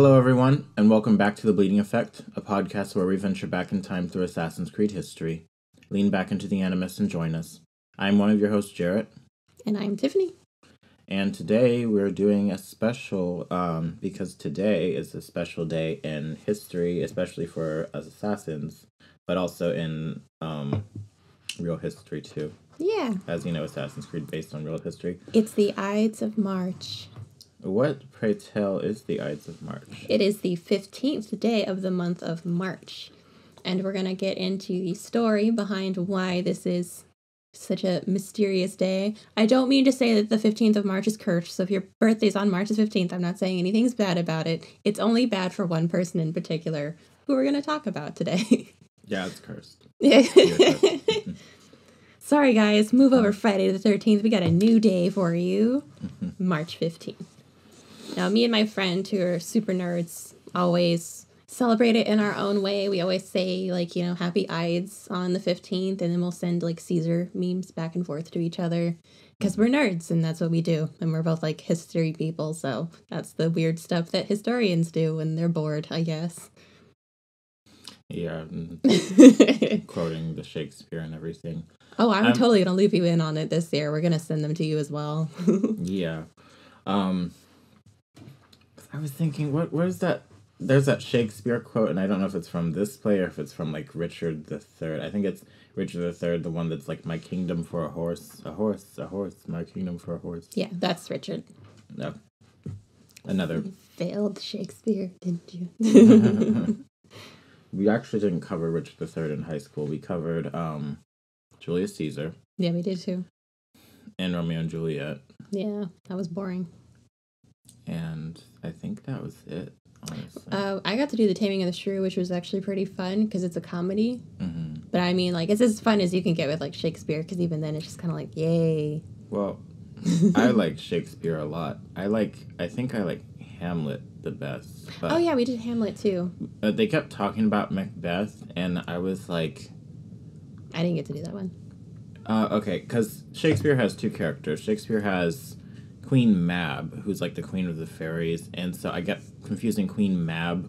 Hello everyone, and welcome back to The Bleeding Effect, a podcast where we venture back in time through Assassin's Creed history. Lean back into the Animus and join us. I'm one of your hosts, Jarrett. And I'm Tiffany. And today we're doing a special, because today is a special day in history, especially for us assassins, but also in real history too. Yeah. As you know, Assassin's Creed based on real history. It's the Ides of March. What, pray tell, is the Ides of March? It is the 15th day of the month of March. And we're going to get into the story behind why this is such a mysterious day. I don't mean to say that the 15th of March is cursed, so if your birthday's on March the 15th, I'm not saying anything's bad about it. It's only bad for one person in particular, who we're going to talk about today. Yeah, it's cursed. Yeah. Cursed. Sorry, guys. Move over Friday the 13th. We got a new day for you. March 15th. Now, me and my friend, who are super nerds, always celebrate it in our own way. We always say, like, you know, happy Ides on the 15th, and then we'll send, like, Caesar memes back and forth to each other, because we're nerds, and that's what we do. And we're both, like, history people, so that's the weird stuff that historians do when they're bored, I guess. Yeah, quoting the Shakespeare and everything. Oh, I'm totally going to loop you in on it this year. We're going to send them to you as well. Yeah. I was thinking, where's that? There's that Shakespeare quote, and I don't know if it's from this play or if it's from, like, Richard the Third. I think it's Richard the Third, the one that's like, my kingdom for a horse, my kingdom for a horse. Yeah, that's Richard. No. Another. You failed Shakespeare, didn't you? We actually didn't cover Richard the Third in high school. We covered Julius Caesar. Yeah, we did too. And Romeo and Juliet. Yeah, that was boring. And I think that was it, honestly. I got to do The Taming of the Shrew, which was actually pretty fun, because it's a comedy. Mm-hmm. But I mean, like, it's as fun as you can get with, like, Shakespeare, because even then it's just kind of like, yay. Well, I like Shakespeare a lot. I think I like Hamlet the best. But, oh, yeah, we did Hamlet, too. They kept talking about Macbeth, and I was like... I didn't get to do that one. Okay, because Shakespeare has two characters. Shakespeare has... Queen Mab, who's like the queen of the fairies, and so I get confusing Queen Mab.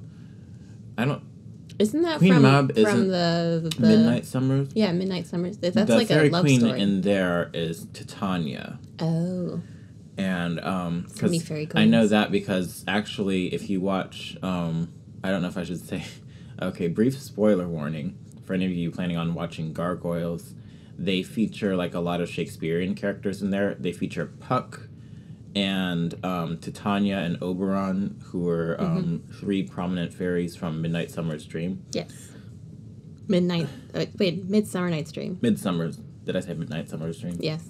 I don't. Isn't that Queen Mab from the Midnight Summers? Yeah, Midnight Summers. That's the, like, fairy, a love queen story. In there is Titania. Oh. And so many fairy queens. I know that because actually, if you watch, I don't know if I should say. Okay, brief spoiler warning for any of you planning on watching Gargoyles. They feature, like, a lot of Shakespearean characters in there. They feature Puck. And Titania and Oberon, who were three prominent fairies from Midnight Summer's Dream. Yes. Midsummer Night's Dream. Did I say Midnight Summer's Dream? Yes.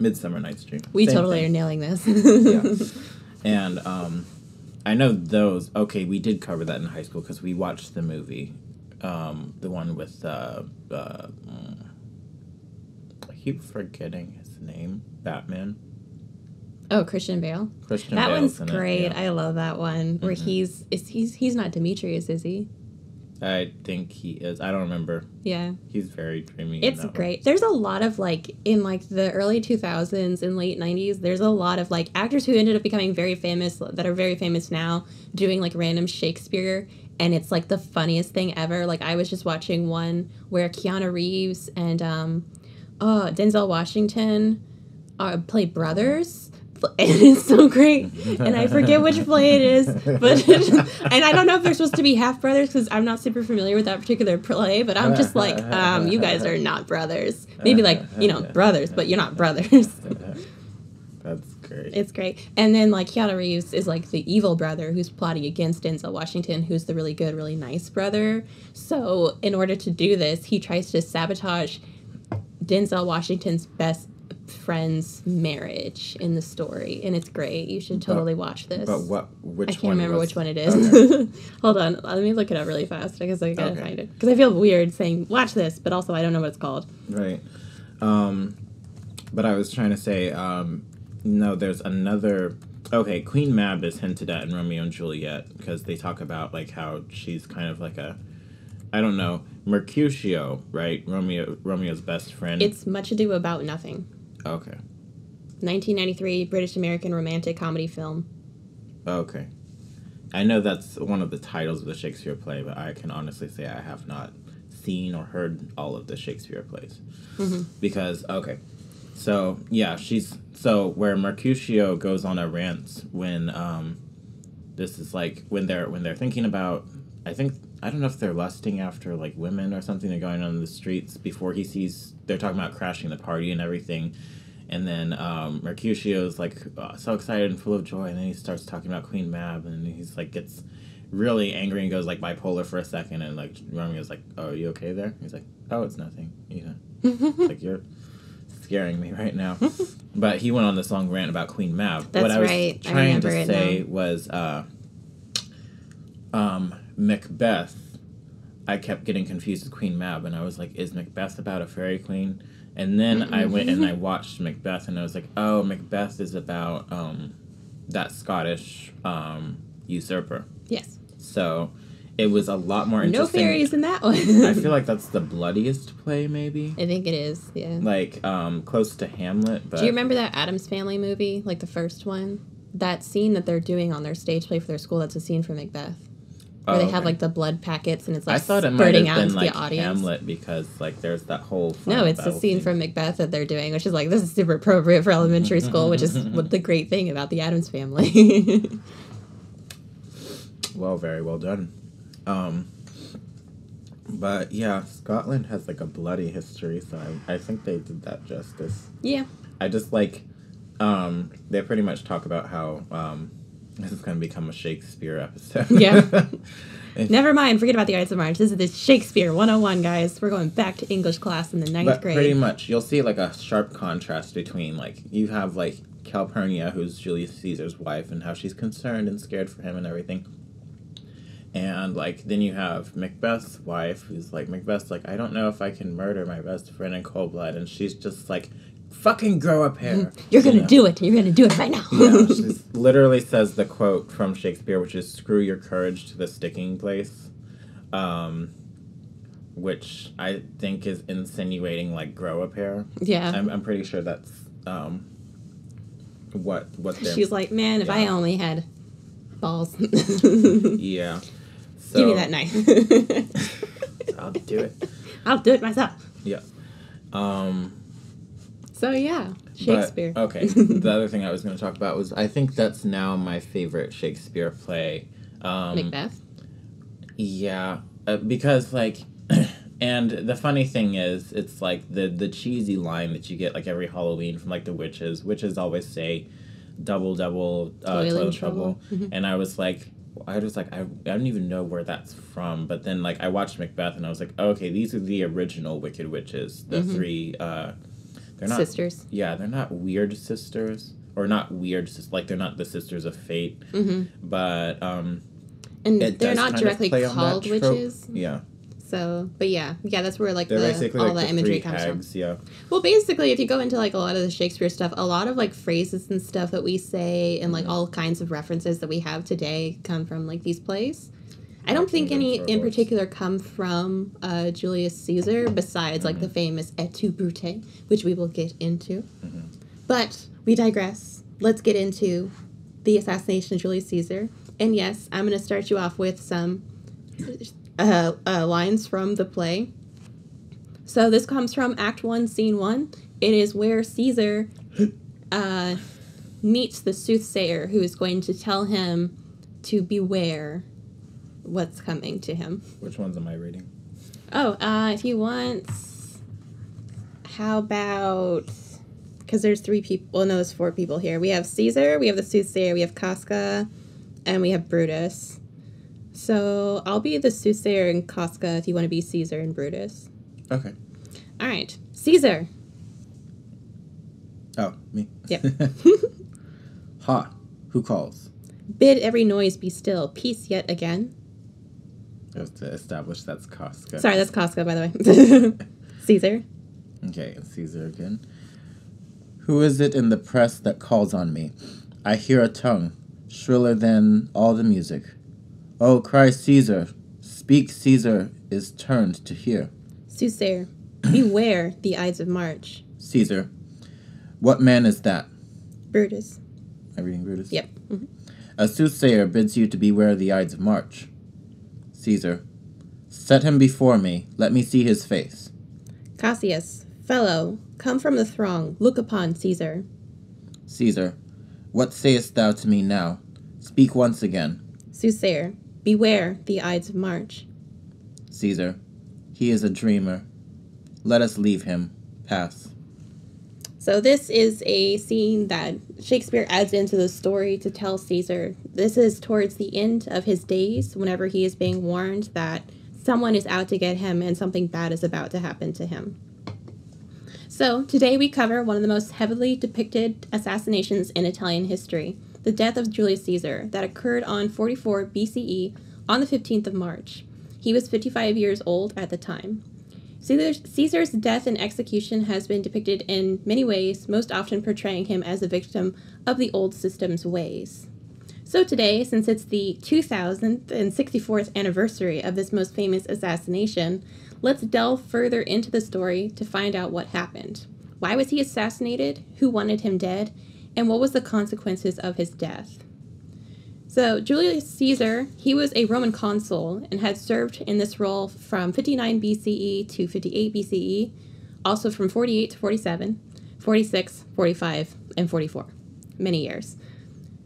Midsummer Night's Dream. We Same thing. Are nailing this. Yeah. And I know those. Okay, we did cover that in high school because we watched the movie. The one with... I keep forgetting his name. Batman. Oh, Christian Bale. That Bale's one's great. Yeah. I love that one. Where he's not Demetrius, is he? I think he is. I don't remember. Yeah. He's very dreamy. It's great. One. There's a lot of, like, in, like, the early 2000s and late 90s, there's a lot of, like, actors who ended up becoming very famous, that are very famous now, doing, like, random Shakespeare, and it's, like, the funniest thing ever. Like, I was just watching one where Keanu Reeves and Denzel Washington play brothers. And it's so great, and I forget which play it is, but and I don't know if they're supposed to be half brothers because I'm not super familiar with that particular play, but I'm just like, you guys are not brothers. Maybe, like, you know, brothers, but you're not brothers. That's great. It's great. And then, like, Keanu Reeves is, like, the evil brother who's plotting against Denzel Washington, who's the really good, really nice brother. So in order to do this, he tries to sabotage Denzel Washington's best friend's marriage in the story, and it's great. You should totally watch this. But which one? I can't remember which one it is. Okay. Hold on, let me look it up really fast because I gotta find it. Because I feel weird saying watch this, but also I don't know what it's called. Right. But I was trying to say, no, there's another. Okay, Queen Mab is hinted at in Romeo and Juliet because they talk about, like, how she's kind of like a, I don't know, Mercutio, right? Romeo's best friend. It's Much Ado About Nothing. Okay. 1993 British American romantic comedy film. Okay. I know that's one of the titles of the Shakespeare play, but I can honestly say I have not seen or heard all of the Shakespeare plays. Mm-hmm. Because, okay, so, yeah, so where Mercutio goes on a rant when, this is, like, when they're thinking about, I think, I don't know if they're lusting after, like, women or something, they're going on the streets before he sees, they're talking about crashing the party and everything, and then Mercutio's, like, so excited and full of joy, and then he starts talking about Queen Mab, and he's, like, gets really angry and goes, like, bipolar for a second, and, like, Romeo's like, oh, are you okay there? He's like, oh, it's nothing, you know. It's like, you're scaring me right now. But he went on this long rant about Queen Mab. That's what I was trying to say was Macbeth. I kept getting confused with Queen Mab, and I was like, is Macbeth about a fairy queen? And then I went and I watched Macbeth, and I was like, oh, Macbeth is about that Scottish usurper. Yes. So it was a lot more interesting. No fairies in that one. I feel like that's the bloodiest play, maybe. I think it is, yeah. Like, close to Hamlet. But do you remember that Adams Family movie, like the first one? That scene that they're doing on their stage play for their school, that's a scene from Macbeth. Where they have, like, the blood packets, and it's, like, spurting out into the audience. I thought it might have been, like, Hamlet, because, like, there's that whole... No, it's the scene from Macbeth that they're doing, which is, like, this is super appropriate for elementary school, which is the great thing about the Addams Family. Well, very well done. But, yeah, Scotland has, like, a bloody history, so I think they did that justice. Yeah. I just, like, they pretty much talk about how... This is going to become a Shakespeare episode. Yeah. Never mind. Forget about the Ides of March. This is the Shakespeare 101, guys. We're going back to English class in the ninth grade. Pretty much. You'll see, like, a sharp contrast between, like, you have, like, Calpurnia, who's Julius Caesar's wife, and how she's concerned and scared for him and everything. And, like, then you have Macbeth's wife, who's, like, Macbeth's like, I don't know if I can murder my best friend in cold blood. And she's just, like... Fucking grow up hair. You're gonna do it. You're gonna do it right now. Yeah, she literally says the quote from Shakespeare, which is "Screw your courage to the sticking place," which I think is insinuating like grow up hair. Yeah, I'm pretty sure that's what she's like. Man, if I only had balls. Yeah. So, give me that knife. I'll do it. I'll do it myself. Yeah. So, yeah, Shakespeare. But, okay, the other thing I was going to talk about was I think that's now my favorite Shakespeare play. Macbeth? Yeah, because, like, and the funny thing is, it's, like, the cheesy line that you get, like, every Halloween from, like, the witches. Witches always say, double, double, toil and trouble. And I was like, I don't even know where that's from. But then, like, I watched Macbeth, and I was like, oh, okay, these are the original Wicked Witches, the three... They're not sisters. Yeah, they're not weird sisters, or not weird, like they're not the sisters of fate. Mm-hmm. But and they're not directly called witches. Yeah. So, but yeah, that's where like all the imagery comes from. Yeah. Well, basically, if you go into like a lot of the Shakespeare stuff, a lot of like phrases and stuff that we say, and like all kinds of references that we have today come from like these plays. I don't think any in particular come from Julius Caesar, besides like the famous "Et tu, Brute," which we will get into. Mm-hmm. But we digress. Let's get into the assassination of Julius Caesar. And yes, I'm going to start you off with some lines from the play. So this comes from Act 1, Scene 1. It is where Caesar meets the soothsayer, who is going to tell him to beware what's coming to him. Which ones am I reading? Oh, if you want... How about... Because there's three people... Well, no, there's four people here. We have Caesar, we have the soothsayer, we have Casca, and we have Brutus. So, I'll be the soothsayer and Casca if you want to be Caesar and Brutus. Okay. All right. Caesar. Oh, me. Yep. Ha. Who calls? Bid every noise be still. Peace yet again. I have to establish that's Casca. Sorry, that's Casca, by the way. Caesar. Okay, Caesar again. Who is it in the press that calls on me? I hear a tongue, shriller than all the music. Oh, cry Caesar. Speak Caesar is turned to hear. Soothsayer, beware the Ides of March. Caesar, what man is that? Brutus. Am I reading Brutus? Yep. Mm-hmm. A soothsayer bids you to beware the Ides of March. Caesar. Set him before me. Let me see his face. Cassius. Fellow, come from the throng. Look upon Caesar. Caesar. What sayest thou to me now? Speak once again. Soothsayer. Beware the Ides of March. Caesar. He is a dreamer. Let us leave him. Pass. So this is a scene that Shakespeare adds into the story to tell Caesar. This is towards the end of his days, whenever he is being warned that someone is out to get him and something bad is about to happen to him. So today we cover one of the most heavily depicted assassinations in Italian history, the death of Julius Caesar, that occurred on 44 BCE on the 15th of March. He was 55 years old at the time. Caesar's death and execution has been depicted in many ways, most often portraying him as a victim of the old system's ways. So today, since it's the 2064th anniversary of this most famous assassination, let's delve further into the story to find out what happened. Why was he assassinated? Who wanted him dead? And what was the consequences of his death? So Julius Caesar, he was a Roman consul and had served in this role from 59 BCE to 58 BCE, also from 48 to 47, 46, 45, and 44, many years.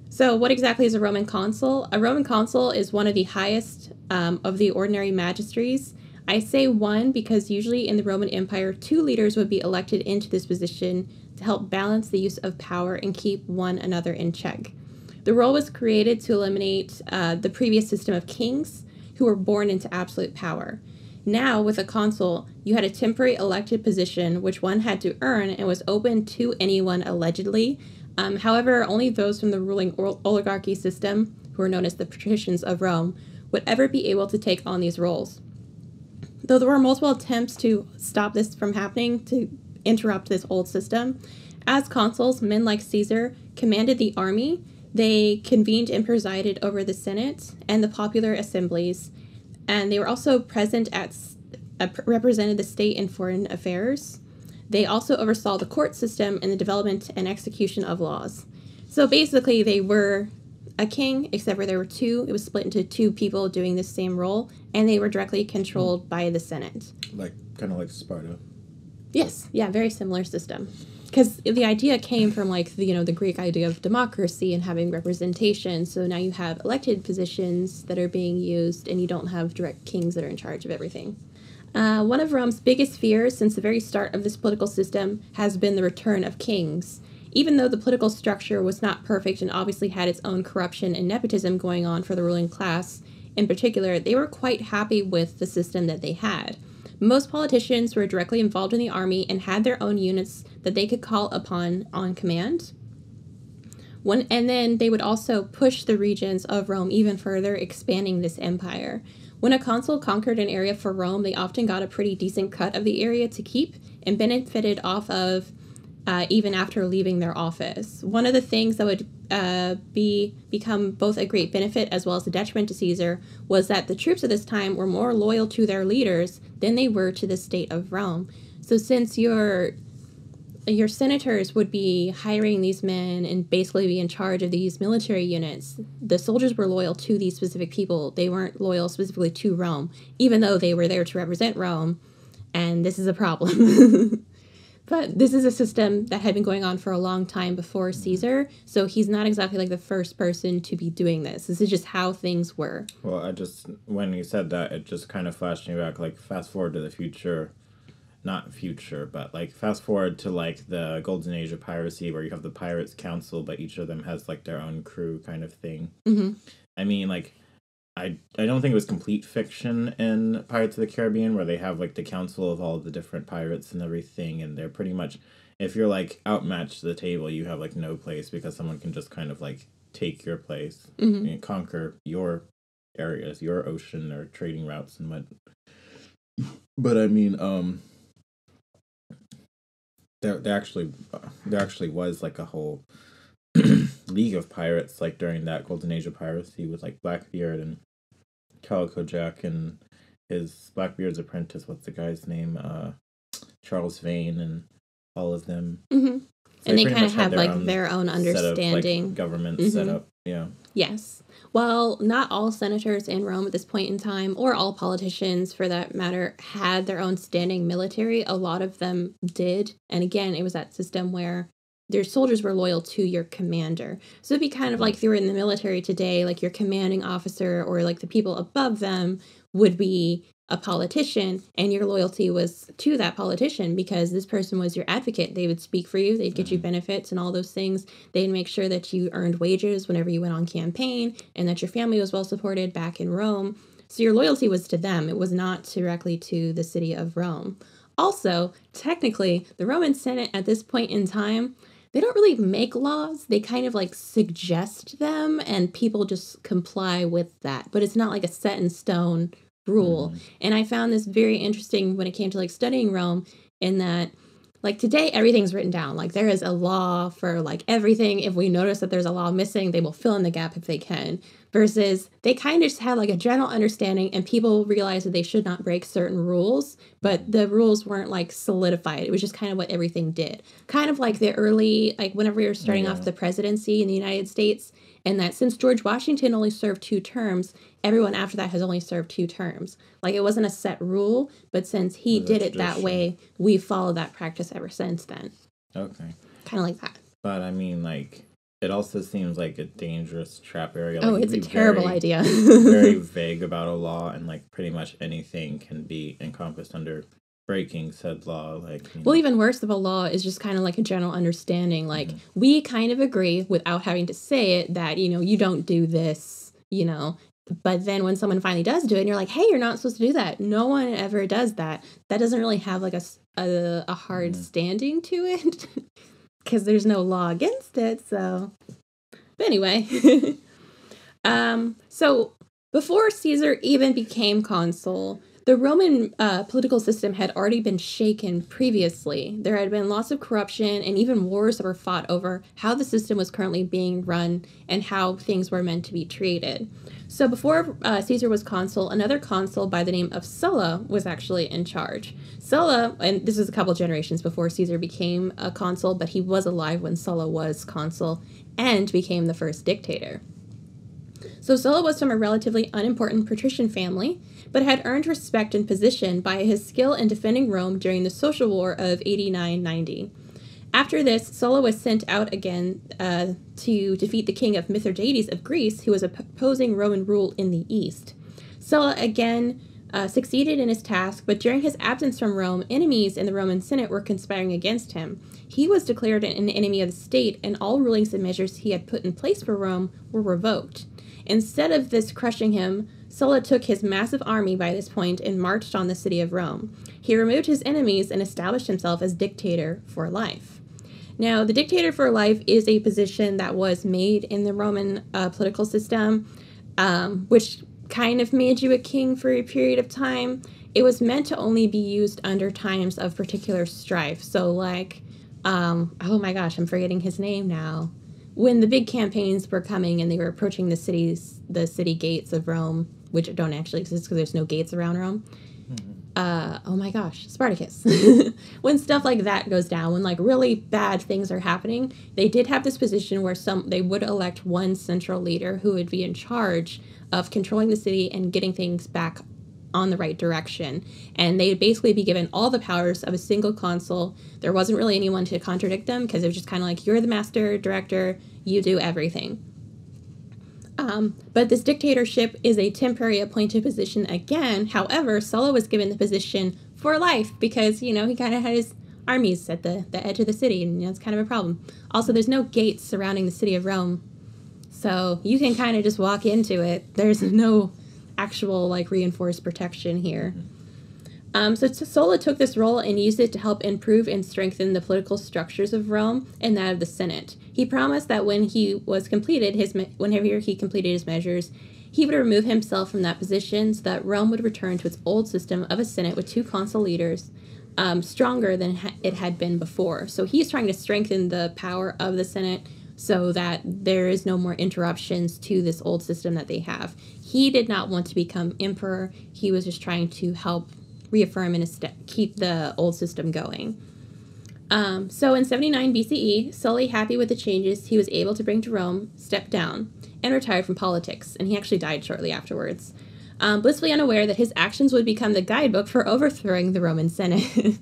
So what exactly is a Roman consul? A Roman consul is one of the highest of the ordinary magistries. I say one because usually in the Roman Empire, two leaders would be elected into this position to help balance the use of power and keep one another in check. The role was created to eliminate the previous system of kings who were born into absolute power. Now, with a consul, you had a temporary elected position which one had to earn and was open to anyone allegedly. However, only those from the ruling oligarchy system, who are known as the patricians of Rome, would ever be able to take on these roles. Though there were multiple attempts to stop this from happening, to interrupt this old system, as consuls, men like Caesar commanded the army. They convened and presided over the Senate and the popular assemblies, and they were also present at represented the state in foreign affairs. They also oversaw the court system and the development and execution of laws. So basically, they were a king, except for there were two. It was split into two people doing the same role, and they were directly controlled by the Senate. Like kind of like Sparta. Yes, yeah, very similar system. Because the idea came from, like, the Greek idea of democracy and having representation. So now you have elected positions that are being used, and you don't have direct kings that are in charge of everything. One of Rome's biggest fears since the very start of this political system has been the return of kings. Even though the political structure was not perfect and obviously had its own corruption and nepotism going on for the ruling class in particular, they were quite happy with the system that they had. Most politicians were directly involved in the army and had their own units that they could call upon on command. And then they would also push the regions of Rome even further, expanding this empire. When a consul conquered an area for Rome, they often got a pretty decent cut of the area to keep and benefited off of even after leaving their office. One of the things that would become both a great benefit as well as a detriment to Caesar was that the troops at this time were more loyal to their leaders than they were to the state of Rome. So since your senators would be hiring these men and basically be in charge of these military units, the soldiers were loyal to these specific people. They weren't loyal specifically to Rome, even though they were there to represent Rome, and this is a problem. But this is a system that had been going on for a long time before Caesar, so he's not exactly like the first person to be doing this. This is just how things were. Well, when you said that, it just kind of flashed me back, like, fast forward to the future. Not future, but, like, fast forward to, like, the Golden Age of piracy, where you have the Pirates' Council, but each of them has, like, their own crew kind of thing. Mm-hmm. I mean, like, I don't think it was complete fiction in Pirates of the Caribbean, where they have, like, the council of all the different pirates and everything, and they're pretty much, if you're, like, outmatched to the table, you have, like, no place, because someone can just kind of, like, take your place, mm-hmm. and conquer your areas, your ocean, or trading routes and what. But, I mean, There actually was, like, a whole league of pirates, like, during that Golden Age of piracy with, like, Blackbeard and Calico Jack and his Blackbeard's apprentice, what's the guy's name, Charles Vane, and all of them. Mm-hmm. So and they kind of have, like, their own understanding. Set of, like, government mm-hmm. set up Yeah. Yes. While not all senators in Rome at this point in time, or all politicians for that matter, had their own standing military, a lot of them did. And again, it was that system where their soldiers were loyal to your commander. So it'd be kind of like if you were in the military today, like your commanding officer or like the people above them would be a politician, and your loyalty was to that politician because this person was your advocate. They would speak for you. They'd get you benefits and all those things. They'd make sure that you earned wages whenever you went on campaign and that your family was well supported back in Rome. So your loyalty was to them. It was not directly to the city of Rome. Also, technically, the Roman Senate at this point in time, they don't really make laws. They kind of like suggest them and people just comply with that. But it's not like a set in stone rule. And I found this very interesting when it came to like studying Rome, in that like today everything's written down. Like there is a law for like everything. If we notice that there's a law missing, they will fill in the gap if they can. Versus they kind of just had like a general understanding and people realized that they should not break certain rules, but the rules weren't like solidified. It was just kind of what everything did. Kind of like the early, like whenever we were starting off the presidency in the United States, and that since George Washington only served 2 terms, everyone after that has only served 2 terms. Like it wasn't a set rule, but since he did it that way, we follow that practice ever since then. Okay. Kind of like that. But I mean, like, it also seems like a dangerous trap area. Like, oh, it's a terrible idea. Very vague about a law, and like pretty much anything can be encompassed under breaking said law. Like, well, even worse of a law is just kind of like a general understanding. Like we kind of agree without having to say it that, you know, you don't do this, you know. But then when someone finally does do it and you're like, hey, you're not supposed to do that. No one ever does that. That doesn't really have like a hard standing to it because there's no law against it. So but anyway, so before Caesar even became consul, the Roman political system had already been shaken previously. There had been lots of corruption and even wars that were fought over how the system was currently being run and how things were meant to be treated. So before Caesar was consul, another consul by the name of Sulla was actually in charge. Sulla, and this was a couple generations before Caesar became a consul, but he was alive when Sulla was consul and became the first dictator. So Sulla was from a relatively unimportant patrician family, but had earned respect and position by his skill in defending Rome during the Social War of 89-90. After this, Sulla was sent out again to defeat the king of Mithridates of Greece, who was opposing Roman rule in the east. Sulla again succeeded in his task, but during his absence from Rome, enemies in the Roman Senate were conspiring against him. He was declared an enemy of the state, and all rulings and measures he had put in place for Rome were revoked. Instead of this crushing him, Sulla took his massive army by this point and marched on the city of Rome. He removed his enemies and established himself as dictator for life. Now, the dictator for life is a position that was made in the Roman political system, which kind of made you a king for a period of time. It was meant to only be used under times of particular strife. So like, oh my gosh, I'm forgetting his name now. When the big campaigns were coming and they were approaching the city gates of Rome, which don't actually exist because there's no gates around Rome. Oh my gosh, Spartacus. When stuff like that goes down, when like really bad things are happening, they did have this position where they would elect one central leader who would be in charge of controlling the city and getting things back on the right direction. And they would basically be given all the powers of a single consul. There wasn't really anyone to contradict them because it was just kind of like, you're the master director, you do everything. But this dictatorship is a temporary appointed position again. However, Sulla was given the position for life because, you know, he kind of had his armies at the edge of the city, and you know, it's kind of a problem. Also, there's no gates surrounding the city of Rome, so you can kind of just walk into it. There's no actual like reinforced protection here. So Sulla took this role and used it to help improve and strengthen the political structures of Rome and that of the Senate. He promised that whenever he completed his measures, he would remove himself from that position so that Rome would return to its old system of a Senate with 2 consul leaders, stronger than it had been before. So he's trying to strengthen the power of the Senate so that there is no more interruptions to this old system that they have. He did not want to become emperor. He was just trying to help reaffirm and keep the old system going. So in 79 BCE, Sully, happy with the changes he was able to bring to Rome, stepped down. and retired from politics, and he actually died shortly afterwards, blissfully unaware that his actions would become the guidebook for overthrowing the Roman Senate.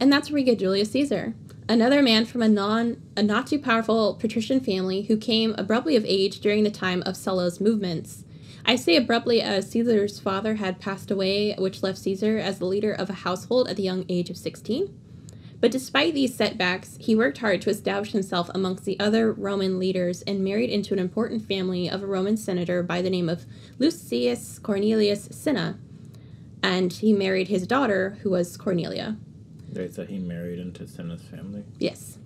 And that's where we get Julius Caesar, another man from a not too powerful patrician family who came abruptly of age during the time of Sulla's movements. I say abruptly as Caesar's father had passed away, which left Caesar as the leader of a household at the young age of 16. But despite these setbacks, he worked hard to establish himself amongst the other Roman leaders and married into an important family of a Roman senator by the name of Lucius Cornelius Cinna. And he married his daughter, who was Cornelia. Wait, so he married into Cinna's family? Yes.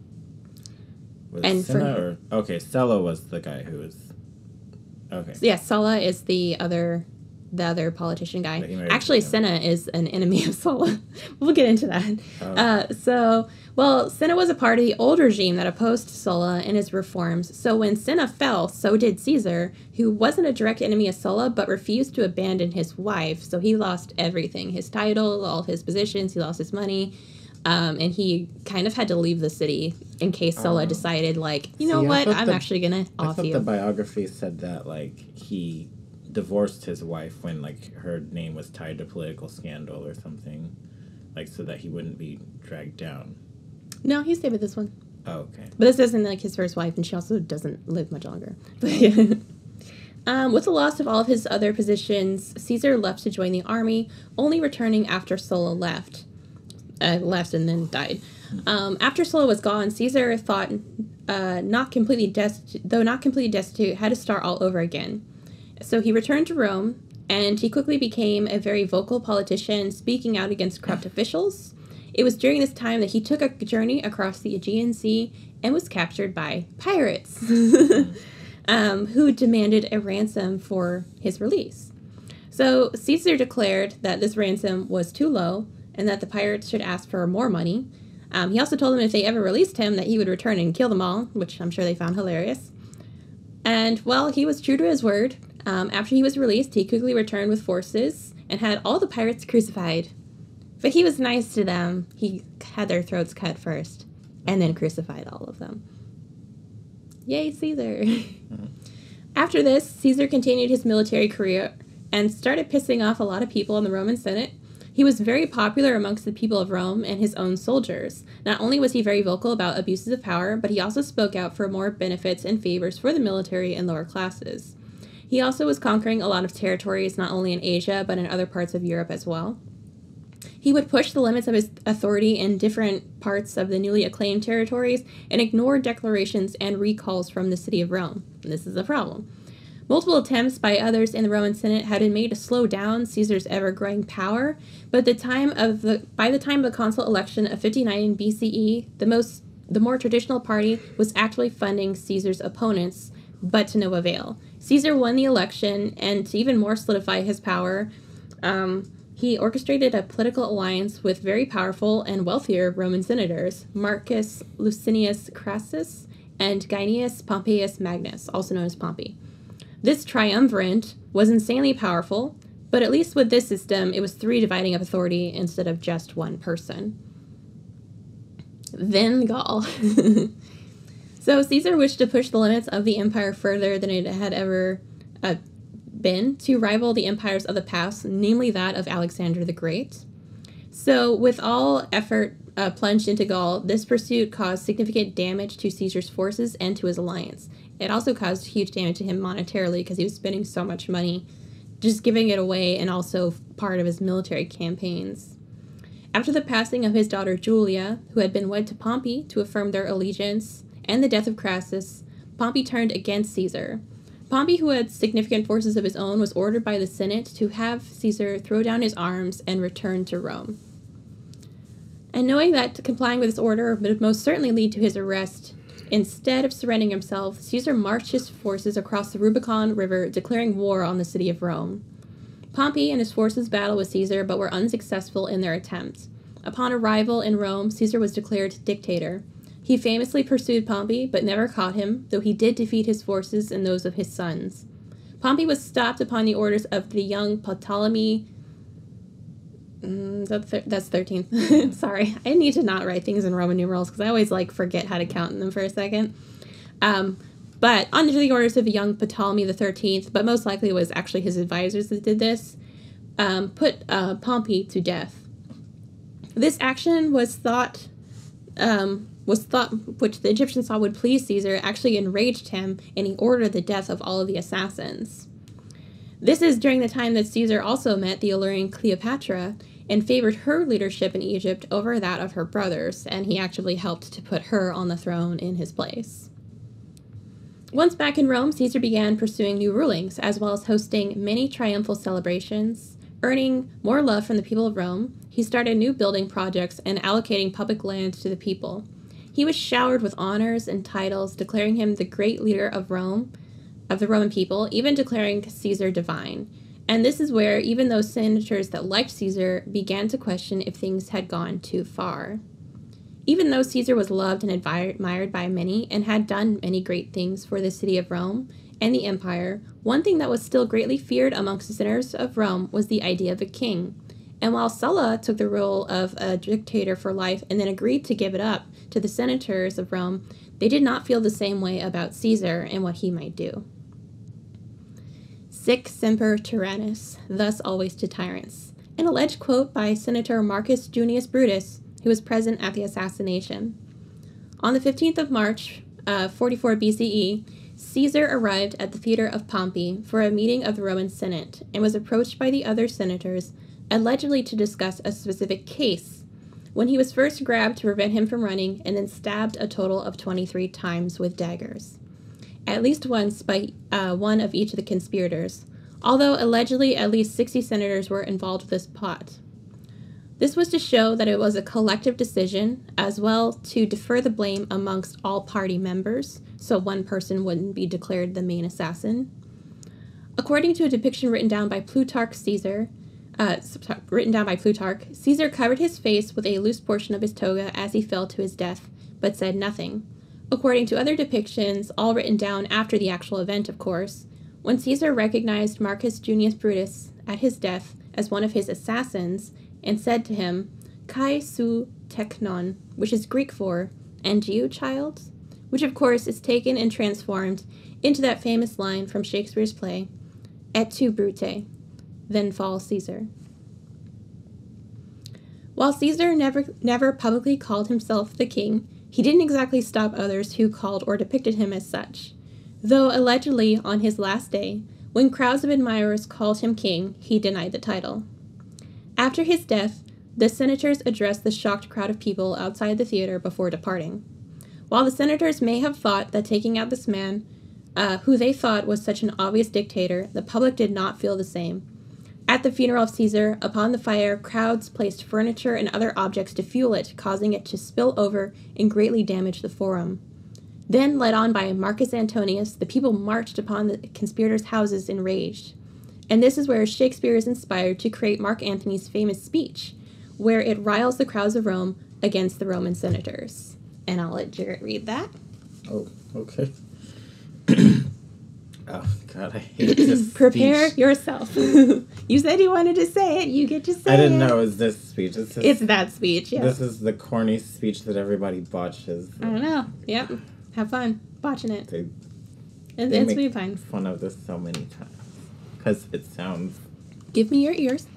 Was and Cinna or... Okay, Sulla was the guy who was... Okay. So yeah, Sulla is the other politician guy. Actually, Cinna is an enemy of Sulla. We'll get into that. Oh. Cinna was a part of the old regime that opposed Sulla and his reforms. So when Cinna fell, so did Caesar, who wasn't a direct enemy of Sulla, but refused to abandon his wife. So he lost everything, his title, all his positions, he lost his money. And he kind of had to leave the city in case Sulla decided, like, you know what, I'm actually going to off you. I thought the biography said that, like, he divorced his wife when, like, her name was tied to political scandal or something, like, so that he wouldn't be dragged down. No, he stayed with this one. Oh, okay. But this isn't, like, his first wife, and she also doesn't live much longer. With the loss of all of his other positions, Caesar left to join the army, only returning after Sulla left. Left and then died. After Sulla was gone, Caesar thought, though not completely destitute, had to start all over again. So he returned to Rome, and he quickly became a very vocal politician, speaking out against corrupt officials. It was during this time that he took a journey across the Aegean Sea and was captured by pirates, who demanded a ransom for his release. So Caesar declared that this ransom was too low, and that the pirates should ask for more money. He also told them if they ever released him that he would return and kill them all, which I'm sure they found hilarious. And, well, he was true to his word. After he was released, he quickly returned with forces and had all the pirates crucified. But he was nice to them. He had their throats cut first and then crucified all of them. Yay, Caesar! After this, Caesar continued his military career and started pissing off a lot of people in the Roman Senate. He was very popular amongst the people of Rome and his own soldiers. Not only was he very vocal about abuses of power, but he also spoke out for more benefits and favors for the military and lower classes. He also was conquering a lot of territories, not only in Asia, but in other parts of Europe as well. He would push the limits of his authority in different parts of the newly acclaimed territories and ignore declarations and recalls from the city of Rome. And this is a problem. Multiple attempts by others in the Roman Senate had been made to slow down Caesar's ever-growing power, but by the time of the consul election of 59 BCE, the more traditional party was actively funding Caesar's opponents, but to no avail. Caesar won the election, and to even more solidify his power, he orchestrated a political alliance with very powerful and wealthier Roman senators, Marcus Licinius Crassus and Gnaeus Pompeius Magnus, also known as Pompey. This triumvirate was insanely powerful, but at least with this system, it was three dividing up authority instead of just one person. Then Gaul. So Caesar wished to push the limits of the empire further than it had ever been to rival the empires of the past, namely that of Alexander the Great. So with all effort plunged into Gaul, this pursuit caused significant damage to Caesar's forces and to his alliance. It also caused huge damage to him monetarily because he was spending so much money, just giving it away, and also part of his military campaigns. After the passing of his daughter Julia, who had been wed to Pompey to affirm their allegiance, and the death of Crassus, Pompey turned against Caesar. Pompey, who had significant forces of his own, was ordered by the Senate to have Caesar throw down his arms and return to Rome. And knowing that complying with this order would most certainly lead to his arrest, instead of surrendering himself, Caesar marched his forces across the Rubicon River, declaring war on the city of Rome. Pompey and his forces battled with Caesar, but were unsuccessful in their attempt. Upon arrival in Rome, Caesar was declared dictator. He famously pursued Pompey, but never caught him, though he did defeat his forces and those of his sons. Pompey was stopped upon the orders of the young Ptolemy... that's 13th. Sorry, I need to not write things in Roman numerals because I always, like, forget how to count them for a second. But under the orders of young Ptolemy the 13th, but most likely it was actually his advisors that did this, put Pompey to death. This action was thought, which the Egyptians saw would please Caesar, actually enraged him, and he ordered the death of all of the assassins. This is during the time that Caesar also met the alluring Cleopatra and favored her leadership in Egypt over that of her brothers, and he actively helped to put her on the throne in his place. Once back in Rome, Caesar began pursuing new rulings, as well as hosting many triumphal celebrations. Earning more love from the people of Rome, he started new building projects and allocating public land to the people. He was showered with honors and titles, declaring him the great leader of Rome, of the Roman people, even declaring Caesar divine. And this is where even those senators that liked Caesar began to question if things had gone too far. Even though Caesar was loved and admired by many and had done many great things for the city of Rome and the empire, one thing that was still greatly feared amongst the senators of Rome was the idea of a king. And while Sulla took the role of a dictator for life and then agreed to give it up to the senators of Rome, they did not feel the same way about Caesar and what he might do. Sic semper tyrannis, thus always to tyrants. An alleged quote by Senator Marcus Junius Brutus, who was present at the assassination. On the 15th of March, 44 BCE, Caesar arrived at the theater of Pompey for a meeting of the Roman Senate and was approached by the other senators, allegedly to discuss a specific case, when he was first grabbed to prevent him from running and then stabbed a total of 23 times with daggers, at least once by one of each of the conspirators, although allegedly at least 60 senators were involved with this plot. This was to show that it was a collective decision, as well to defer the blame amongst all party members, so one person wouldn't be declared the main assassin. According to a depiction written down by Plutarch, Caesar covered his face with a loose portion of his toga as he fell to his death, but said nothing. According to other depictions, all written down after the actual event, of course, when Caesar recognized Marcus Junius Brutus at his death as one of his assassins, and said to him, Kai su teknon, which is Greek for, and you, child? Which of course is taken and transformed into that famous line from Shakespeare's play, Et tu, Brute, then fall Caesar. While Caesar never publicly called himself the king, he didn't exactly stop others who called or depicted him as such. Though allegedly on his last day, when crowds of admirers called him king, he denied the title. After his death, the senators addressed the shocked crowd of people outside the theater before departing. While the senators may have thought that taking out this man, who they thought was such an obvious dictator, the public did not feel the same. At the funeral of Caesar, upon the fire, crowds placed furniture and other objects to fuel it, causing it to spill over and greatly damage the forum. Then, led on by Marcus Antonius, the people marched upon the conspirators' houses enraged. And this is where Shakespeare is inspired to create Mark Antony's famous speech, where it riles the crowds of Rome against the Roman senators. And I'll let Jarrett read that. Oh, okay. Oh, God, I hate this Prepare speech. Yourself. You said you wanted to say it. You get to say it. I didn't know it was this speech. It's that speech, yeah. This is the corny speech that everybody botches. I don't know. Yep. Have fun botching it. They it's make fun. Fun of this so many times. Because it sounds... Give me your ears.